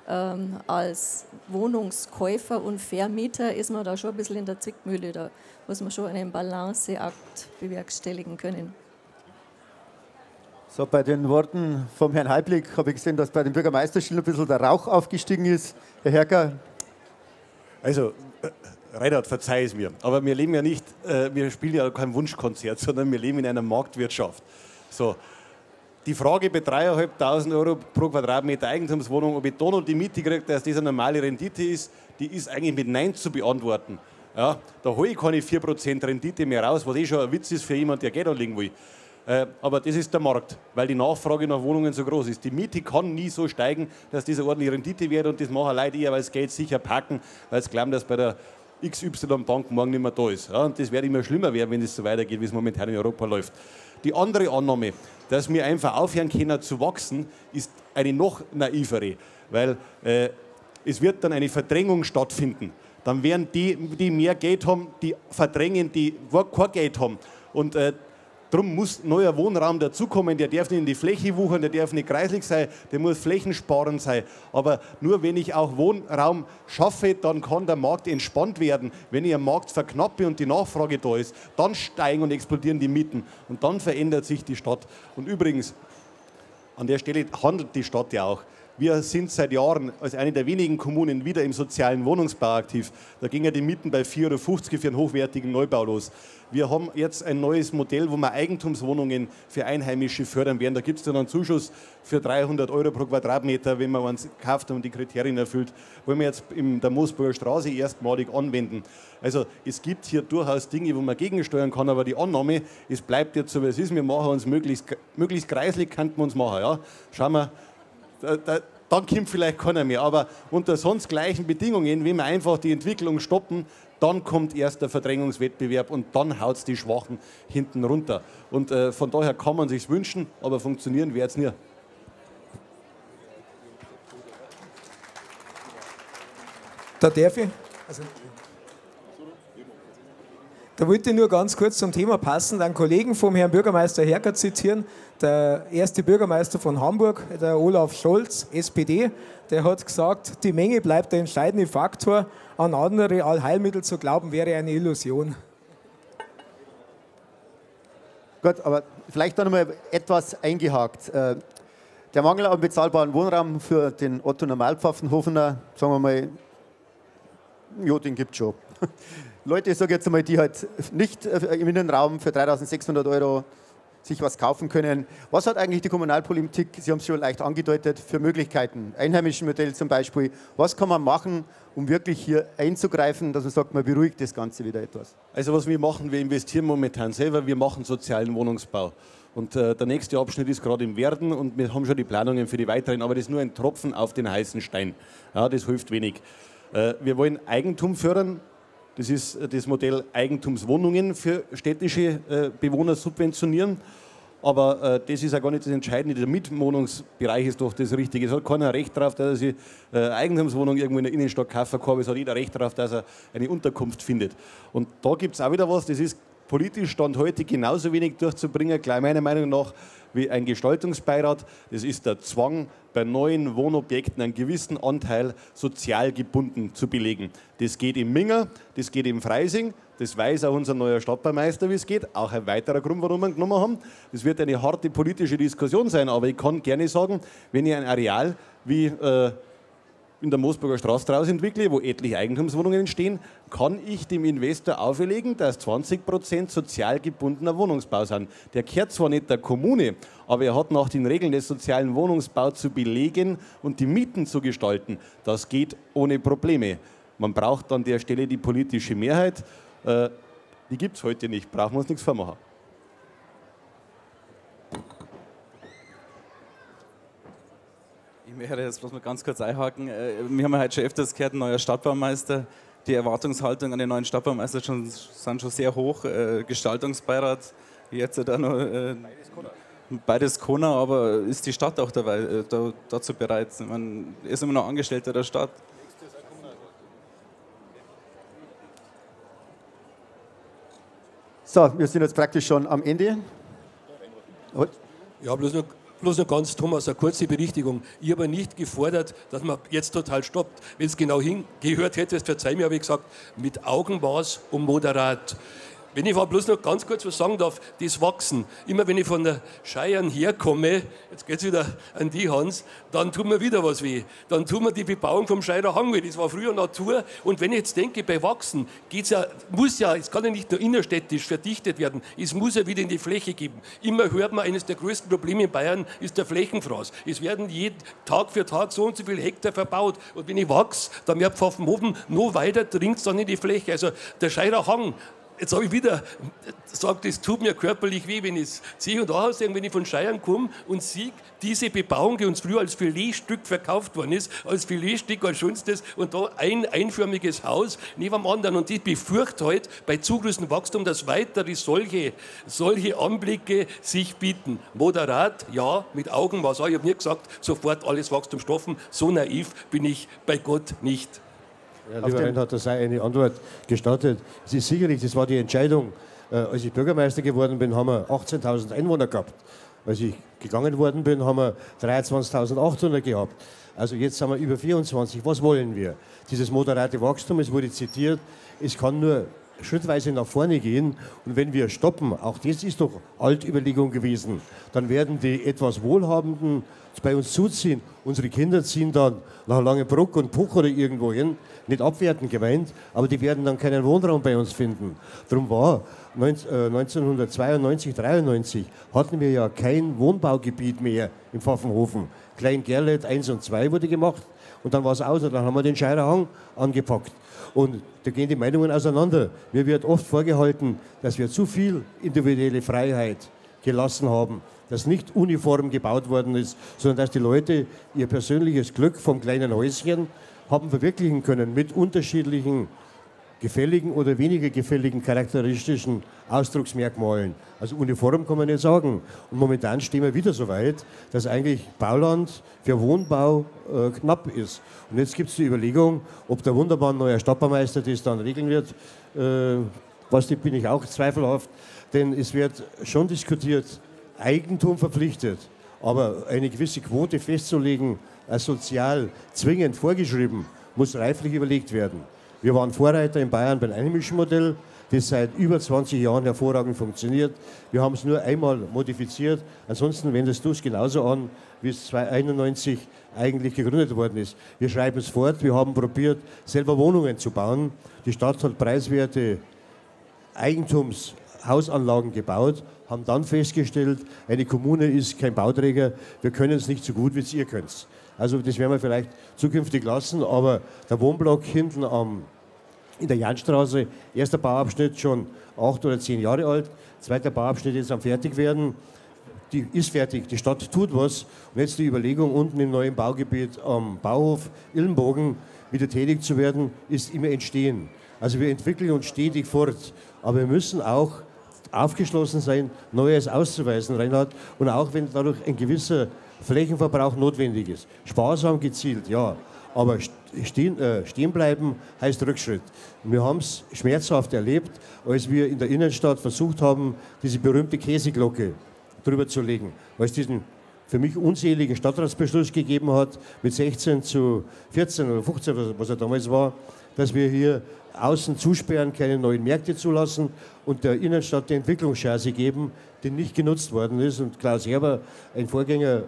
Als Wohnungskäufer und Vermieter ist man da schon ein bisschen in der Zwickmühle. Da muss man schon einen Balanceakt bewerkstelligen können. So, bei den Worten vom Herrn Haiplik habe ich gesehen, dass bei dem Bürgermeisterstuhl ein bisschen der Rauch aufgestiegen ist. Herr Herker. Also, Reinhard, verzeih es mir, aber wir leben ja nicht, wir spielen ja kein Wunschkonzert, sondern wir leben in einer Marktwirtschaft. So, die Frage bei 3.500 € pro Quadratmeter Eigentumswohnung, ob ich da noch die Miete kriege, dass das eine normale Rendite ist, die ist eigentlich mit Nein zu beantworten. Ja, da hole ich keine 4% Rendite mehr raus, was eh schon ein Witz ist für jemanden, der Geld anlegen will. Aber das ist der Markt, weil die Nachfrage nach Wohnungen so groß ist. Die Miete kann nie so steigen, dass diese ordentliche Rendite wird und das machen Leute eher, weil das Geld sicher packen, weil sie glauben, dass bei der XY-Bank morgen nicht mehr da ist. Ja, und das wird immer schlimmer werden, wenn es so weitergeht, wie es momentan in Europa läuft. Die andere Annahme, dass wir einfach aufhören können zu wachsen, ist eine noch naivere, weil es wird dann eine Verdrängung stattfinden. Dann werden die, die mehr Geld haben, die verdrängen, die kein Geld haben. Und darum muss neuer Wohnraum dazukommen, der darf nicht in die Fläche wuchern, der darf nicht kreislig sein, der muss flächensparend sein. Aber nur wenn ich auch Wohnraum schaffe, dann kann der Markt entspannt werden. Wenn ich am Markt verknappe und die Nachfrage da ist, dann steigen und explodieren die Mieten. Und dann verändert sich die Stadt. Und übrigens, an der Stelle handelt die Stadt ja auch. Wir sind seit Jahren als eine der wenigen Kommunen wieder im sozialen Wohnungsbau aktiv. Da gingen ja die Mieten bei 4,50 € für einen hochwertigen Neubau los. Wir haben jetzt ein neues Modell, wo wir Eigentumswohnungen für Einheimische fördern werden. Da gibt es dann einen Zuschuss für 300 € pro Quadratmeter, wenn man uns kauft und die Kriterien erfüllt. Wollen wir jetzt in der Moosburger Straße erstmalig anwenden. Also es gibt hier durchaus Dinge, wo man gegensteuern kann, aber die Annahme, es bleibt jetzt so, wie es ist. Wir machen uns möglichst kreislich, könnten wir uns machen. Ja? Schauen wir. Dann kommt vielleicht keiner mehr. Aber unter sonst gleichen Bedingungen, wenn wir einfach die Entwicklung stoppen, dann kommt erst der Verdrängungswettbewerb und dann haut es die Schwachen hinten runter. Und von daher kann man sich's wünschen, aber funktionieren wird es nie. Da darf ich. Da wollte ich nur ganz kurz zum Thema passend einen Kollegen vom Herrn Bürgermeister Herker zitieren. Der erste Bürgermeister von Hamburg, der Olaf Scholz, SPD, der hat gesagt, die Menge bleibt der entscheidende Faktor. An andere Allheilmittel zu glauben, wäre eine Illusion. Gut, aber vielleicht dann nochmal etwas eingehakt. Der Mangel an bezahlbarem Wohnraum für den Otto-Normal-Pfaffenhofener, sagen wir mal, ja, den gibt es schon. Leute, ich sage jetzt einmal, die halt nicht im Innenraum für 3.600 € sich was kaufen können. Was hat eigentlich die Kommunalpolitik, Sie haben es schon leicht angedeutet, für Möglichkeiten? Einheimischen Modell zum Beispiel. Was kann man machen, um wirklich hier einzugreifen, dass man sagt, man beruhigt das Ganze wieder etwas? Also was wir machen, wir investieren momentan selber, wir machen sozialen Wohnungsbau. Und der nächste Abschnitt ist gerade im Werden und wir haben schon die Planungen für die weiteren, aber das ist nur ein Tropfen auf den heißen Stein. Ja, das hilft wenig. Wir wollen Eigentum fördern. Das ist das Modell Eigentumswohnungen für städtische Bewohner subventionieren. Aber das ist ja gar nicht das Entscheidende. Der Mietwohnungsbereich ist doch das Richtige. Es hat keiner Recht darauf, dass er eine Eigentumswohnung irgendwo in der Innenstadt kaufen kann. Es hat jeder Recht darauf, dass er eine Unterkunft findet. Und da gibt es auch wieder was. Das ist politisch Stand heute genauso wenig durchzubringen, gleich meiner Meinung nach, wie ein Gestaltungsbeirat. Das ist der Zwang, bei neuen Wohnobjekten einen gewissen Anteil sozial gebunden zu belegen. Das geht im Minger, das geht im Freising, das weiß auch unser neuer Stadtbaumeister, wie es geht. Auch ein weiterer Grund, warum wir ihn genommen haben. Das wird eine harte politische Diskussion sein, aber ich kann gerne sagen, wenn ich ein Areal wie in der Moosburger Straße draus entwickle, wo etliche Eigentumswohnungen entstehen, kann ich dem Investor auferlegen, dass 20% sozial gebundener Wohnungsbau sind. Der gehört zwar nicht der Kommune, aber er hat nach den Regeln des sozialen Wohnungsbaus zu belegen und die Mieten zu gestalten. Das geht ohne Probleme. Man braucht an der Stelle die politische Mehrheit. Die gibt es heute nicht, brauchen wir uns nichts vormachen. Ich möchte jetzt bloß mal ganz kurz einhaken. Wir haben ja heute schon öfters gehört, ein neuer Stadtbaumeister. Die Erwartungshaltung an den neuen Stadtbaumeister sind schon sehr hoch. Gestaltungsbeirat, jetzt ja da noch beides kann, aber ist die Stadt auch dabei, dazu bereit? Man ist immer noch Angestellter der Stadt. So, wir sind jetzt praktisch schon am Ende. Ja, bloß noch ganz, Thomas, eine kurze Berichtigung. Ich habe nicht gefordert, dass man jetzt total stoppt. Wenn es genau hingehört hättest, verzeih mir, habe ich gesagt, mit Augenmaß und moderat. Wenn ich bloß noch ganz kurz was sagen darf, das Wachsen. Immer wenn ich von der Scheiern herkomme, jetzt geht es wieder an die Hans, dann tun wir wieder was weh. Dann tun wir die Bebauung vom Scheyrer Hang weh. Das war früher Natur. Und wenn ich jetzt denke, bei Wachsen geht's ja, es kann ja nicht nur innerstädtisch verdichtet werden, es muss ja wieder in die Fläche geben. Immer hört man, eines der größten Probleme in Bayern ist der Flächenfraß. Es werden jeden Tag für Tag so und so viel Hektar verbaut. Und wenn ich wachse, dann wird Pfaffenhofen noch weiter, dringt es dann in die Fläche. Also der Scheyrer Hang. Jetzt habe ich wieder gesagt, es tut mir körperlich weh, wenn ich es sehe und auch sage, wenn ich von Scheiern komme und sehe, diese Bebauung, die uns früher als Filetstück verkauft worden ist, als Filetstück, als schönstes, und da ein einförmiges Haus neben dem anderen. Und ich befürchte heute bei zugrüßendem Wachstum, dass weitere solche Anblicke sich bieten. Moderat, ja, mit Augenmaß. Ich habe nicht gesagt, sofort alles Wachstum stoppen. So naiv bin ich bei Gott nicht. Ja, lieber Reinhard, da sei eine Antwort gestattet. Es ist sicherlich, das war die Entscheidung. Als ich Bürgermeister geworden bin, haben wir 18.000 Einwohner gehabt. Als ich gegangen worden bin, haben wir 23.800 gehabt. Also jetzt haben wir über 24. Was wollen wir? Dieses moderate Wachstum, es wurde zitiert, es kann nur schrittweise nach vorne gehen. Und wenn wir stoppen, auch das ist doch Altüberlegung gewesen, dann werden die etwas Wohlhabenden bei uns zuziehen. Unsere Kinder ziehen dann nach Langenbruck und Puch oder irgendwo hin, nicht abwertend gemeint, aber die werden dann keinen Wohnraum bei uns finden. Darum war 1992, 93 hatten wir ja kein Wohnbaugebiet mehr im Pfaffenhofen. Klein Gerlet 1 und 2 wurde gemacht und dann war es aus und dann haben wir den Scheyrer Hang angepackt. Und da gehen die Meinungen auseinander. Mir wird oft vorgehalten, dass wir zu viel individuelle Freiheit gelassen haben, dass nicht uniform gebaut worden ist, sondern dass die Leute ihr persönliches Glück vom kleinen Häuschen haben verwirklichen können mit unterschiedlichen gefälligen oder weniger gefälligen charakteristischen Ausdrucksmerkmalen. Also uniform kann man nicht sagen. Und momentan stehen wir wieder so weit, dass eigentlich Bauland für Wohnbau knapp ist. Und jetzt gibt es die Überlegung, ob der wunderbare neue Stadtbaumeister das dann regeln wird. Was die bin ich auch zweifelhaft, denn es wird schon diskutiert, Eigentum verpflichtet, aber eine gewisse Quote festzulegen, sozial zwingend vorgeschrieben, muss reiflich überlegt werden. Wir waren Vorreiter in Bayern beim einheimischen Modell, das seit über 20 Jahren hervorragend funktioniert. Wir haben es nur einmal modifiziert. Ansonsten wendest du es genauso an, wie es 1991 eigentlich gegründet worden ist. Wir schreiben es fort. Wir haben probiert, selber Wohnungen zu bauen. Die Stadt hat preiswerte Eigentumshausanlagen gebaut, haben dann festgestellt, eine Kommune ist kein Bauträger. Wir können es nicht so gut, wie es ihr könnt. Also das werden wir vielleicht zukünftig lassen, aber der Wohnblock hinten in der Jahnstraße, erster Bauabschnitt schon 8 oder 10 Jahre alt, zweiter Bauabschnitt jetzt am Fertigwerden, die ist fertig, die Stadt tut was. Und jetzt die Überlegung, unten im neuen Baugebiet am Bauhof Illenbogen wieder tätig zu werden, ist immer entstehen. Also wir entwickeln uns stetig fort, aber wir müssen auch aufgeschlossen sein, Neues auszuweisen, Reinhard, und auch wenn dadurch ein gewisser Flächenverbrauch notwendig ist. Sparsam gezielt, ja, aber stehen bleiben heißt Rückschritt. Wir haben es schmerzhaft erlebt, als wir in der Innenstadt versucht haben, diese berühmte Käseglocke drüber zu legen, weil es diesen für mich unseligen Stadtratsbeschluss gegeben hat, mit 16 zu 14 oder 15, was er damals war, dass wir hier außen zusperren, keine neuen Märkte zulassen und der Innenstadt die Entwicklungschance geben, die nicht genutzt worden ist. Und Klaus Herber, ein Vorgänger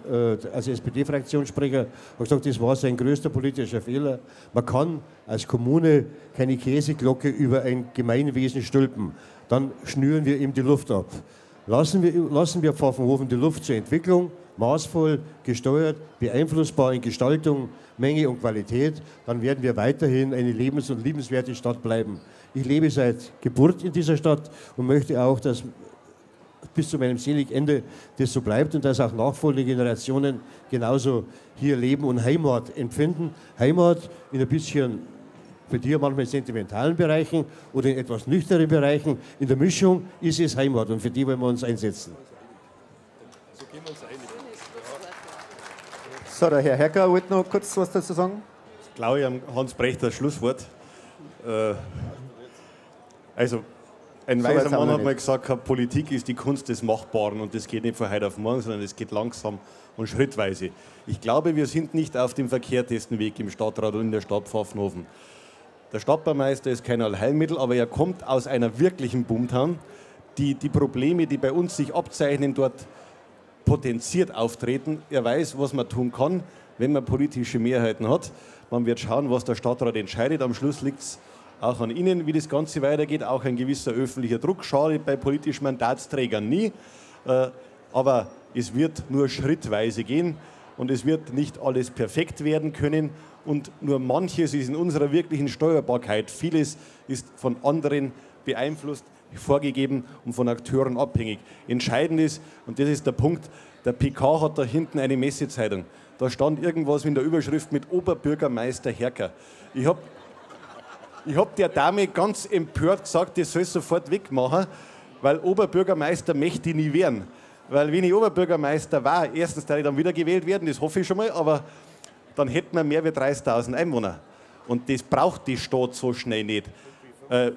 als SPD-Fraktionssprecher, hat gesagt, das war sein größter politischer Fehler. Man kann als Kommune keine Käseglocke über ein Gemeinwesen stülpen. Dann schnüren wir ihm die Luft ab. Lassen wir Pfaffenhofen die Luft zur Entwicklung, maßvoll, gesteuert, beeinflussbar in Gestaltung, Menge und Qualität, dann werden wir weiterhin eine lebens- und liebenswerte Stadt bleiben. Ich lebe seit Geburt in dieser Stadt und möchte auch, dass bis zu meinem seligen Ende das so bleibt und dass auch nachfolgende Generationen genauso hier leben und Heimat empfinden. Heimat in ein bisschen bei dir manchmal in sentimentalen Bereichen oder in etwas nüchternen Bereichen. In der Mischung ist es Heimat und für die wollen wir uns einsetzen. So, der Herr Herker wollte noch kurz was dazu sagen. Ich glaube, am Hans Prechter das Schlusswort. Also, ein weiser Mann hat mal gesagt, Politik ist die Kunst des Machbaren und das geht nicht von heute auf morgen, sondern es geht langsam und schrittweise. Ich glaube, wir sind nicht auf dem verkehrtesten Weg im Stadtrat und in der Stadt Pfaffenhofen. Der Stadtbaumeister ist kein Allheilmittel, aber er kommt aus einer wirklichen Boomtown, die Probleme, die bei uns sich abzeichnen, dort potenziert auftreten. Er weiß, was man tun kann, wenn man politische Mehrheiten hat. Man wird schauen, was der Stadtrat entscheidet. Am Schluss liegt es auch an Ihnen, wie das Ganze weitergeht. Auch ein gewisser öffentlicher Druck schadet bei politischen Mandatsträgern nie. Aber es wird nur schrittweise gehen und es wird nicht alles perfekt werden können. Und nur manches ist in unserer wirklichen Steuerbarkeit. Vieles ist von anderen beeinflusst, vorgegeben und von Akteuren abhängig. Entscheidend ist, und das ist der Punkt, der PK hat da hinten eine Messezeitung. Da stand irgendwas in der Überschrift mit Oberbürgermeister Herker. Ich hab der Dame ganz empört gesagt, das soll sofort wegmachen, weil Oberbürgermeister möchte ich nie werden. Weil wenn ich Oberbürgermeister war, erstens darf ich dann wieder gewählt werden, das hoffe ich schon mal, aber dann hätten wir mehr als 30.000 Einwohner. Und das braucht die Stadt so schnell nicht.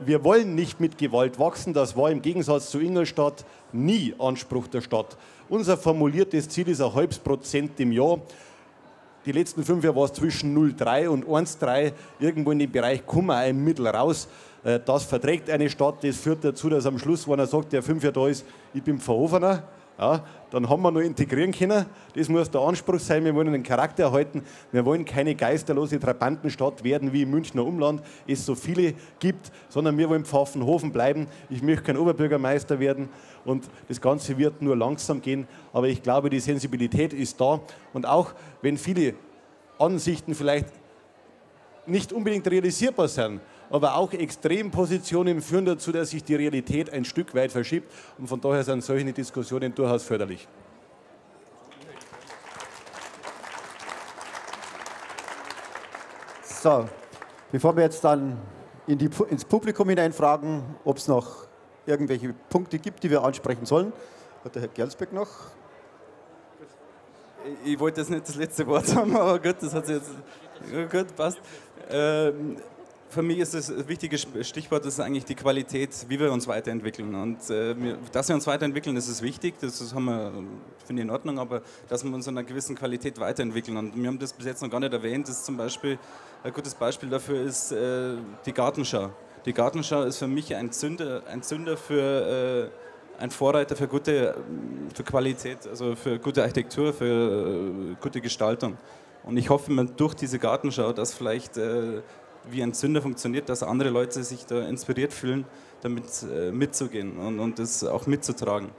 Wir wollen nicht mit Gewalt wachsen, das war im Gegensatz zu Ingolstadt nie Anspruch der Stadt. Unser formuliertes Ziel ist ein halbes % im Jahr. Die letzten 5 Jahre war es zwischen 0,3 und 1,3, irgendwo in dem Bereich kommen wir im Mittel raus. Das verträgt eine Stadt, das führt dazu, dass am Schluss, wenn er sagt, der 5 Jahre da ist, ich bin Pfaffenhofener, ja, dann haben wir noch integrieren können. Das muss der Anspruch sein, wir wollen den Charakter erhalten. Wir wollen keine geisterlose Trabantenstadt werden, wie im Münchner Umland es so viele gibt, sondern wir wollen Pfaffenhofen bleiben. Ich möchte kein Oberbürgermeister werden und das Ganze wird nur langsam gehen. Aber ich glaube, die Sensibilität ist da und auch wenn viele Ansichten vielleicht nicht unbedingt realisierbar sind, aber auch Extrempositionen führen dazu, dass sich die Realität ein Stück weit verschiebt. Und von daher sind solche Diskussionen durchaus förderlich. So, bevor wir jetzt dann ins Publikum hinein fragen, ob es noch irgendwelche Punkte gibt, die wir ansprechen sollen. Hat der Herr Gerlsbeck noch? Ich wollte jetzt nicht das letzte Wort haben, aber gut, das hat sich jetzt gut passt. Für mich ist das ein wichtiges Stichwort, das ist eigentlich die Qualität, wie wir uns weiterentwickeln. Und dass wir uns weiterentwickeln, das ist wichtig, das haben wir, finde ich, in Ordnung, aber dass wir uns in einer gewissen Qualität weiterentwickeln. Und wir haben das bis jetzt noch gar nicht erwähnt, das ist zum Beispiel, ein gutes Beispiel dafür ist die Gartenschau. Die Gartenschau ist für mich ein Zünder für ein Vorreiter für Qualität, also für gute Architektur, für gute Gestaltung. Und ich hoffe, man durch diese Gartenschau, dass vielleicht wie ein Zünder funktioniert, dass andere Leute sich da inspiriert fühlen, damit mitzugehen und das auch mitzutragen.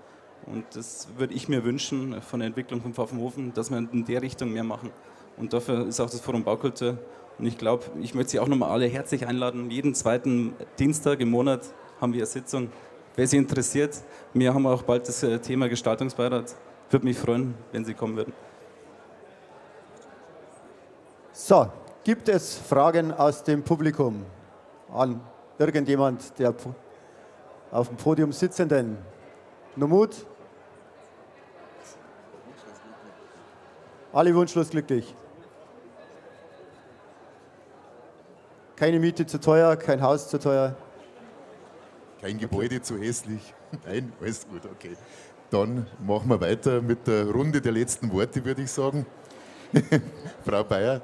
Und das würde ich mir wünschen von der Entwicklung von Pfaffenhofen, dass wir in der Richtung mehr machen. Und dafür ist auch das Forum Baukultur. Und ich glaube, ich möchte Sie auch nochmal alle herzlich einladen. Jeden zweiten Dienstag im Monat haben wir eine Sitzung. Wer Sie interessiert, wir haben auch bald das Thema Gestaltungsbeirat. Würde mich freuen, wenn Sie kommen würden. So. Gibt es Fragen aus dem Publikum an irgendjemand, der auf dem Podium sitzenden? Nur Mut? Alle wunschlos glücklich. Keine Miete zu teuer, kein Haus zu teuer. Kein Gebäude zu hässlich. Nein, alles gut, okay. Dann machen wir weiter mit der Runde der letzten Worte, würde ich sagen. Frau Beyer.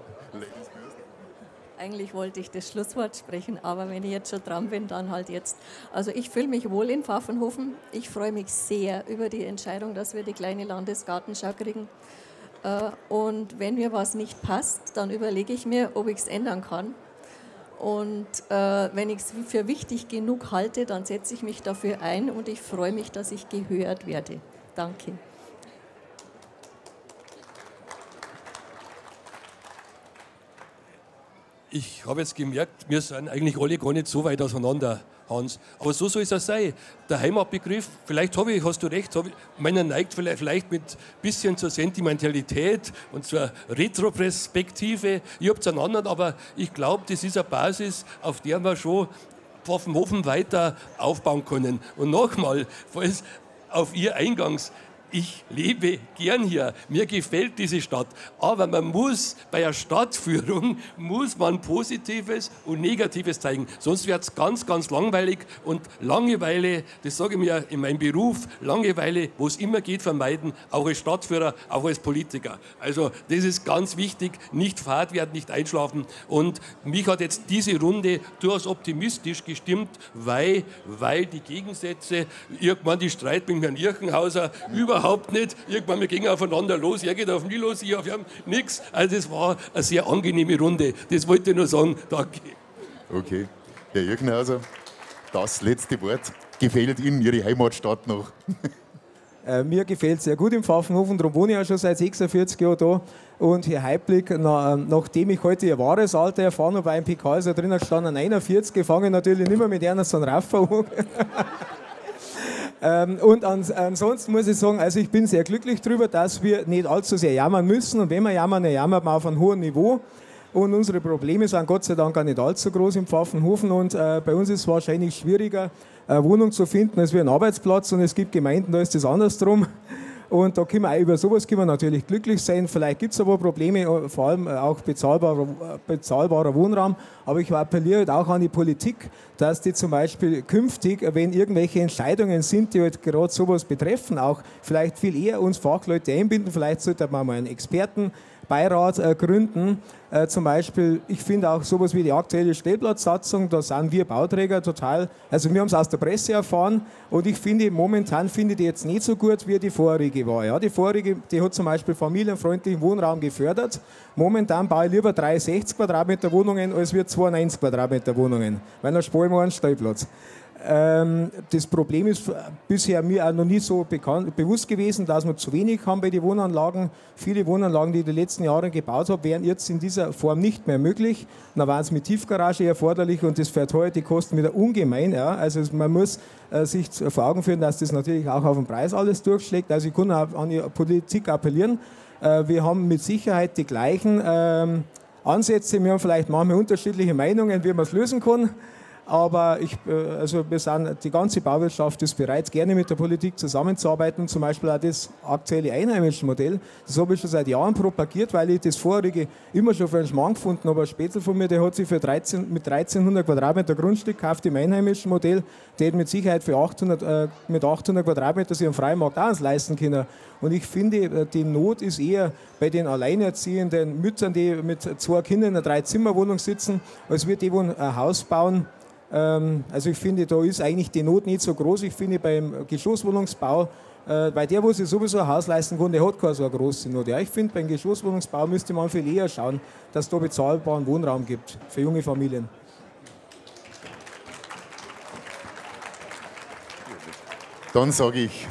Eigentlich wollte ich das Schlusswort sprechen, aber wenn ich jetzt schon dran bin, dann halt jetzt. Also ich fühle mich wohl in Pfaffenhofen. Ich freue mich sehr über die Entscheidung, dass wir die kleine Landesgartenschau kriegen. Und wenn mir was nicht passt, dann überlege ich mir, ob ich es ändern kann. Und wenn ich es für wichtig genug halte, dann setze ich mich dafür ein und ich freue mich, dass ich gehört werde. Danke. Ich habe jetzt gemerkt, wir sind eigentlich alle gar nicht so weit auseinander, Hans. Aber so soll es auch sein. Der Heimatbegriff, vielleicht hast du recht, meiner neigt vielleicht mit ein bisschen zur Sentimentalität und zur Retroperspektive. Ihr habt es einen anderen, aber ich glaube, das ist eine Basis, auf der wir schon Pfaffenhofen weiter aufbauen können. Und nochmal, falls auf Ihr Eingangs. Ich lebe gern hier, mir gefällt diese Stadt, aber man muss bei der Stadtführung Positives und Negatives zeigen, sonst wird es ganz, ganz langweilig und Langeweile, das sage ich mir in meinem Beruf, Langeweile, wo es immer geht, vermeiden, auch als Stadtführer, auch als Politiker. Also das ist ganz wichtig, nicht fad werden, nicht einschlafen und mich hat jetzt diese Runde durchaus optimistisch gestimmt, weil die Gegensätze, irgendwann die Streit mit Herrn Irchenhauser, überhaupt nicht. Irgendwann, wir gingen aufeinander los. Er geht auf mich los, ich auf ihn, nichts. Also es war eine sehr angenehme Runde. Das wollte ich nur sagen. Danke. Okay. Herr Irchenhauser, das letzte Wort. Gefällt Ihnen Ihre Heimatstadt noch? Mir gefällt es sehr gut im Pfaffenhofen. Darum wohne ich ja schon seit 46 Jahren da. Und Herr Haiplik, nachdem ich heute Ihr wahres Alter erfahren habe, bei einem PK ist er drinnen gestanden, 49, fange ich natürlich nicht mehr mit einer, sondern Raffa an. Und ansonsten muss ich sagen, also ich bin sehr glücklich darüber, dass wir nicht allzu sehr jammern müssen. Und wenn wir jammern, dann jammert man auf einem hohen Niveau. Und unsere Probleme sind Gott sei Dank auch nicht allzu groß im Pfaffenhofen. Und bei uns ist es wahrscheinlich schwieriger, eine Wohnung zu finden, als wie einen Arbeitsplatz. Und es gibt Gemeinden, da ist das andersrum. Und da können wir auch über sowas können wir natürlich glücklich sein. Vielleicht gibt es aber Probleme, vor allem auch bezahlbarer Wohnraum. Aber ich appelliere halt auch an die Politik, dass die zum Beispiel künftig, wenn irgendwelche Entscheidungen sind, die halt gerade sowas betreffen, auch vielleicht viel eher uns Fachleute einbinden. Vielleicht sollte man mal einen Expertenbeirat gründen. Zum Beispiel, ich finde auch sowas wie die aktuelle Stellplatzsatzung, da sind wir Bauträger total, also wir haben es aus der Presse erfahren und ich finde, momentan finde ich die jetzt nicht so gut, wie die vorige war. Ja, die vorige, die hat zum Beispiel familienfreundlichen Wohnraum gefördert. Momentan baue ich lieber 360 Quadratmeter Wohnungen, als wir 290 Quadratmeter Wohnungen, weil dann sparen wir einen Stellplatz. Das Problem ist bisher mir auch noch nie so bewusst gewesen, dass wir zu wenig haben bei den Wohnanlagen. Viele Wohnanlagen, die ich in den letzten Jahren gebaut habe, wären jetzt in dieser Form nicht mehr möglich. Dann waren es mit Tiefgarage erforderlich und das verteuert die Kosten wieder ungemein. Ja. Also man muss sich vor Augen führen, dass das natürlich auch auf den Preis alles durchschlägt. Also ich kann auch an die Politik appellieren. Wir haben mit Sicherheit die gleichen Ansätze. Wir haben vielleicht manchmal unterschiedliche Meinungen, wie man es lösen kann. Aber wir sind, die ganze Bauwirtschaft ist bereit, gerne mit der Politik zusammenzuarbeiten. Zum Beispiel auch das aktuelle Einheimischen-Modell. Das habe ich schon seit Jahren propagiert, weil ich das vorherige immer schon für einen Schmarrn gefunden habe. Ein Spätzl von mir, der hat sich für 1300 Quadratmeter Grundstück gekauft im Einheimischen-Modell. Der hätte mit Sicherheit für 800 Quadratmeter sich am Freimarkt auch eins leisten können. Und ich finde, die Not ist eher bei den alleinerziehenden Müttern, die mit 2 Kindern in einer 3-Zimmer-Wohnung sitzen, als wir die, die ein Haus bauen. Also ich finde, da ist eigentlich die Not nicht so groß. Ich finde, beim Geschosswohnungsbau, bei der, wo sich sowieso ein Haus leisten kann, der hat keine so eine große Not. Ja, ich finde, beim Geschosswohnungsbau müsste man viel eher schauen, dass es da bezahlbaren Wohnraum gibt für junge Familien. Dann sage ich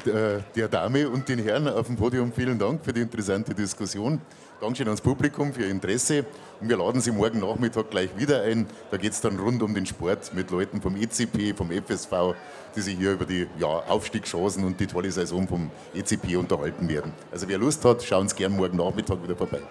der Dame und den Herren auf dem Podium vielen Dank für die interessante Diskussion. Dankeschön ans Publikum für Ihr Interesse. Und wir laden Sie morgen Nachmittag gleich wieder ein. Da geht es dann rund um den Sport mit Leuten vom ECP, vom FSV, die sich hier über die Aufstiegschancen und die tolle Saison vom ECP unterhalten werden. Also wer Lust hat, schauen Sie gern morgen Nachmittag wieder vorbei.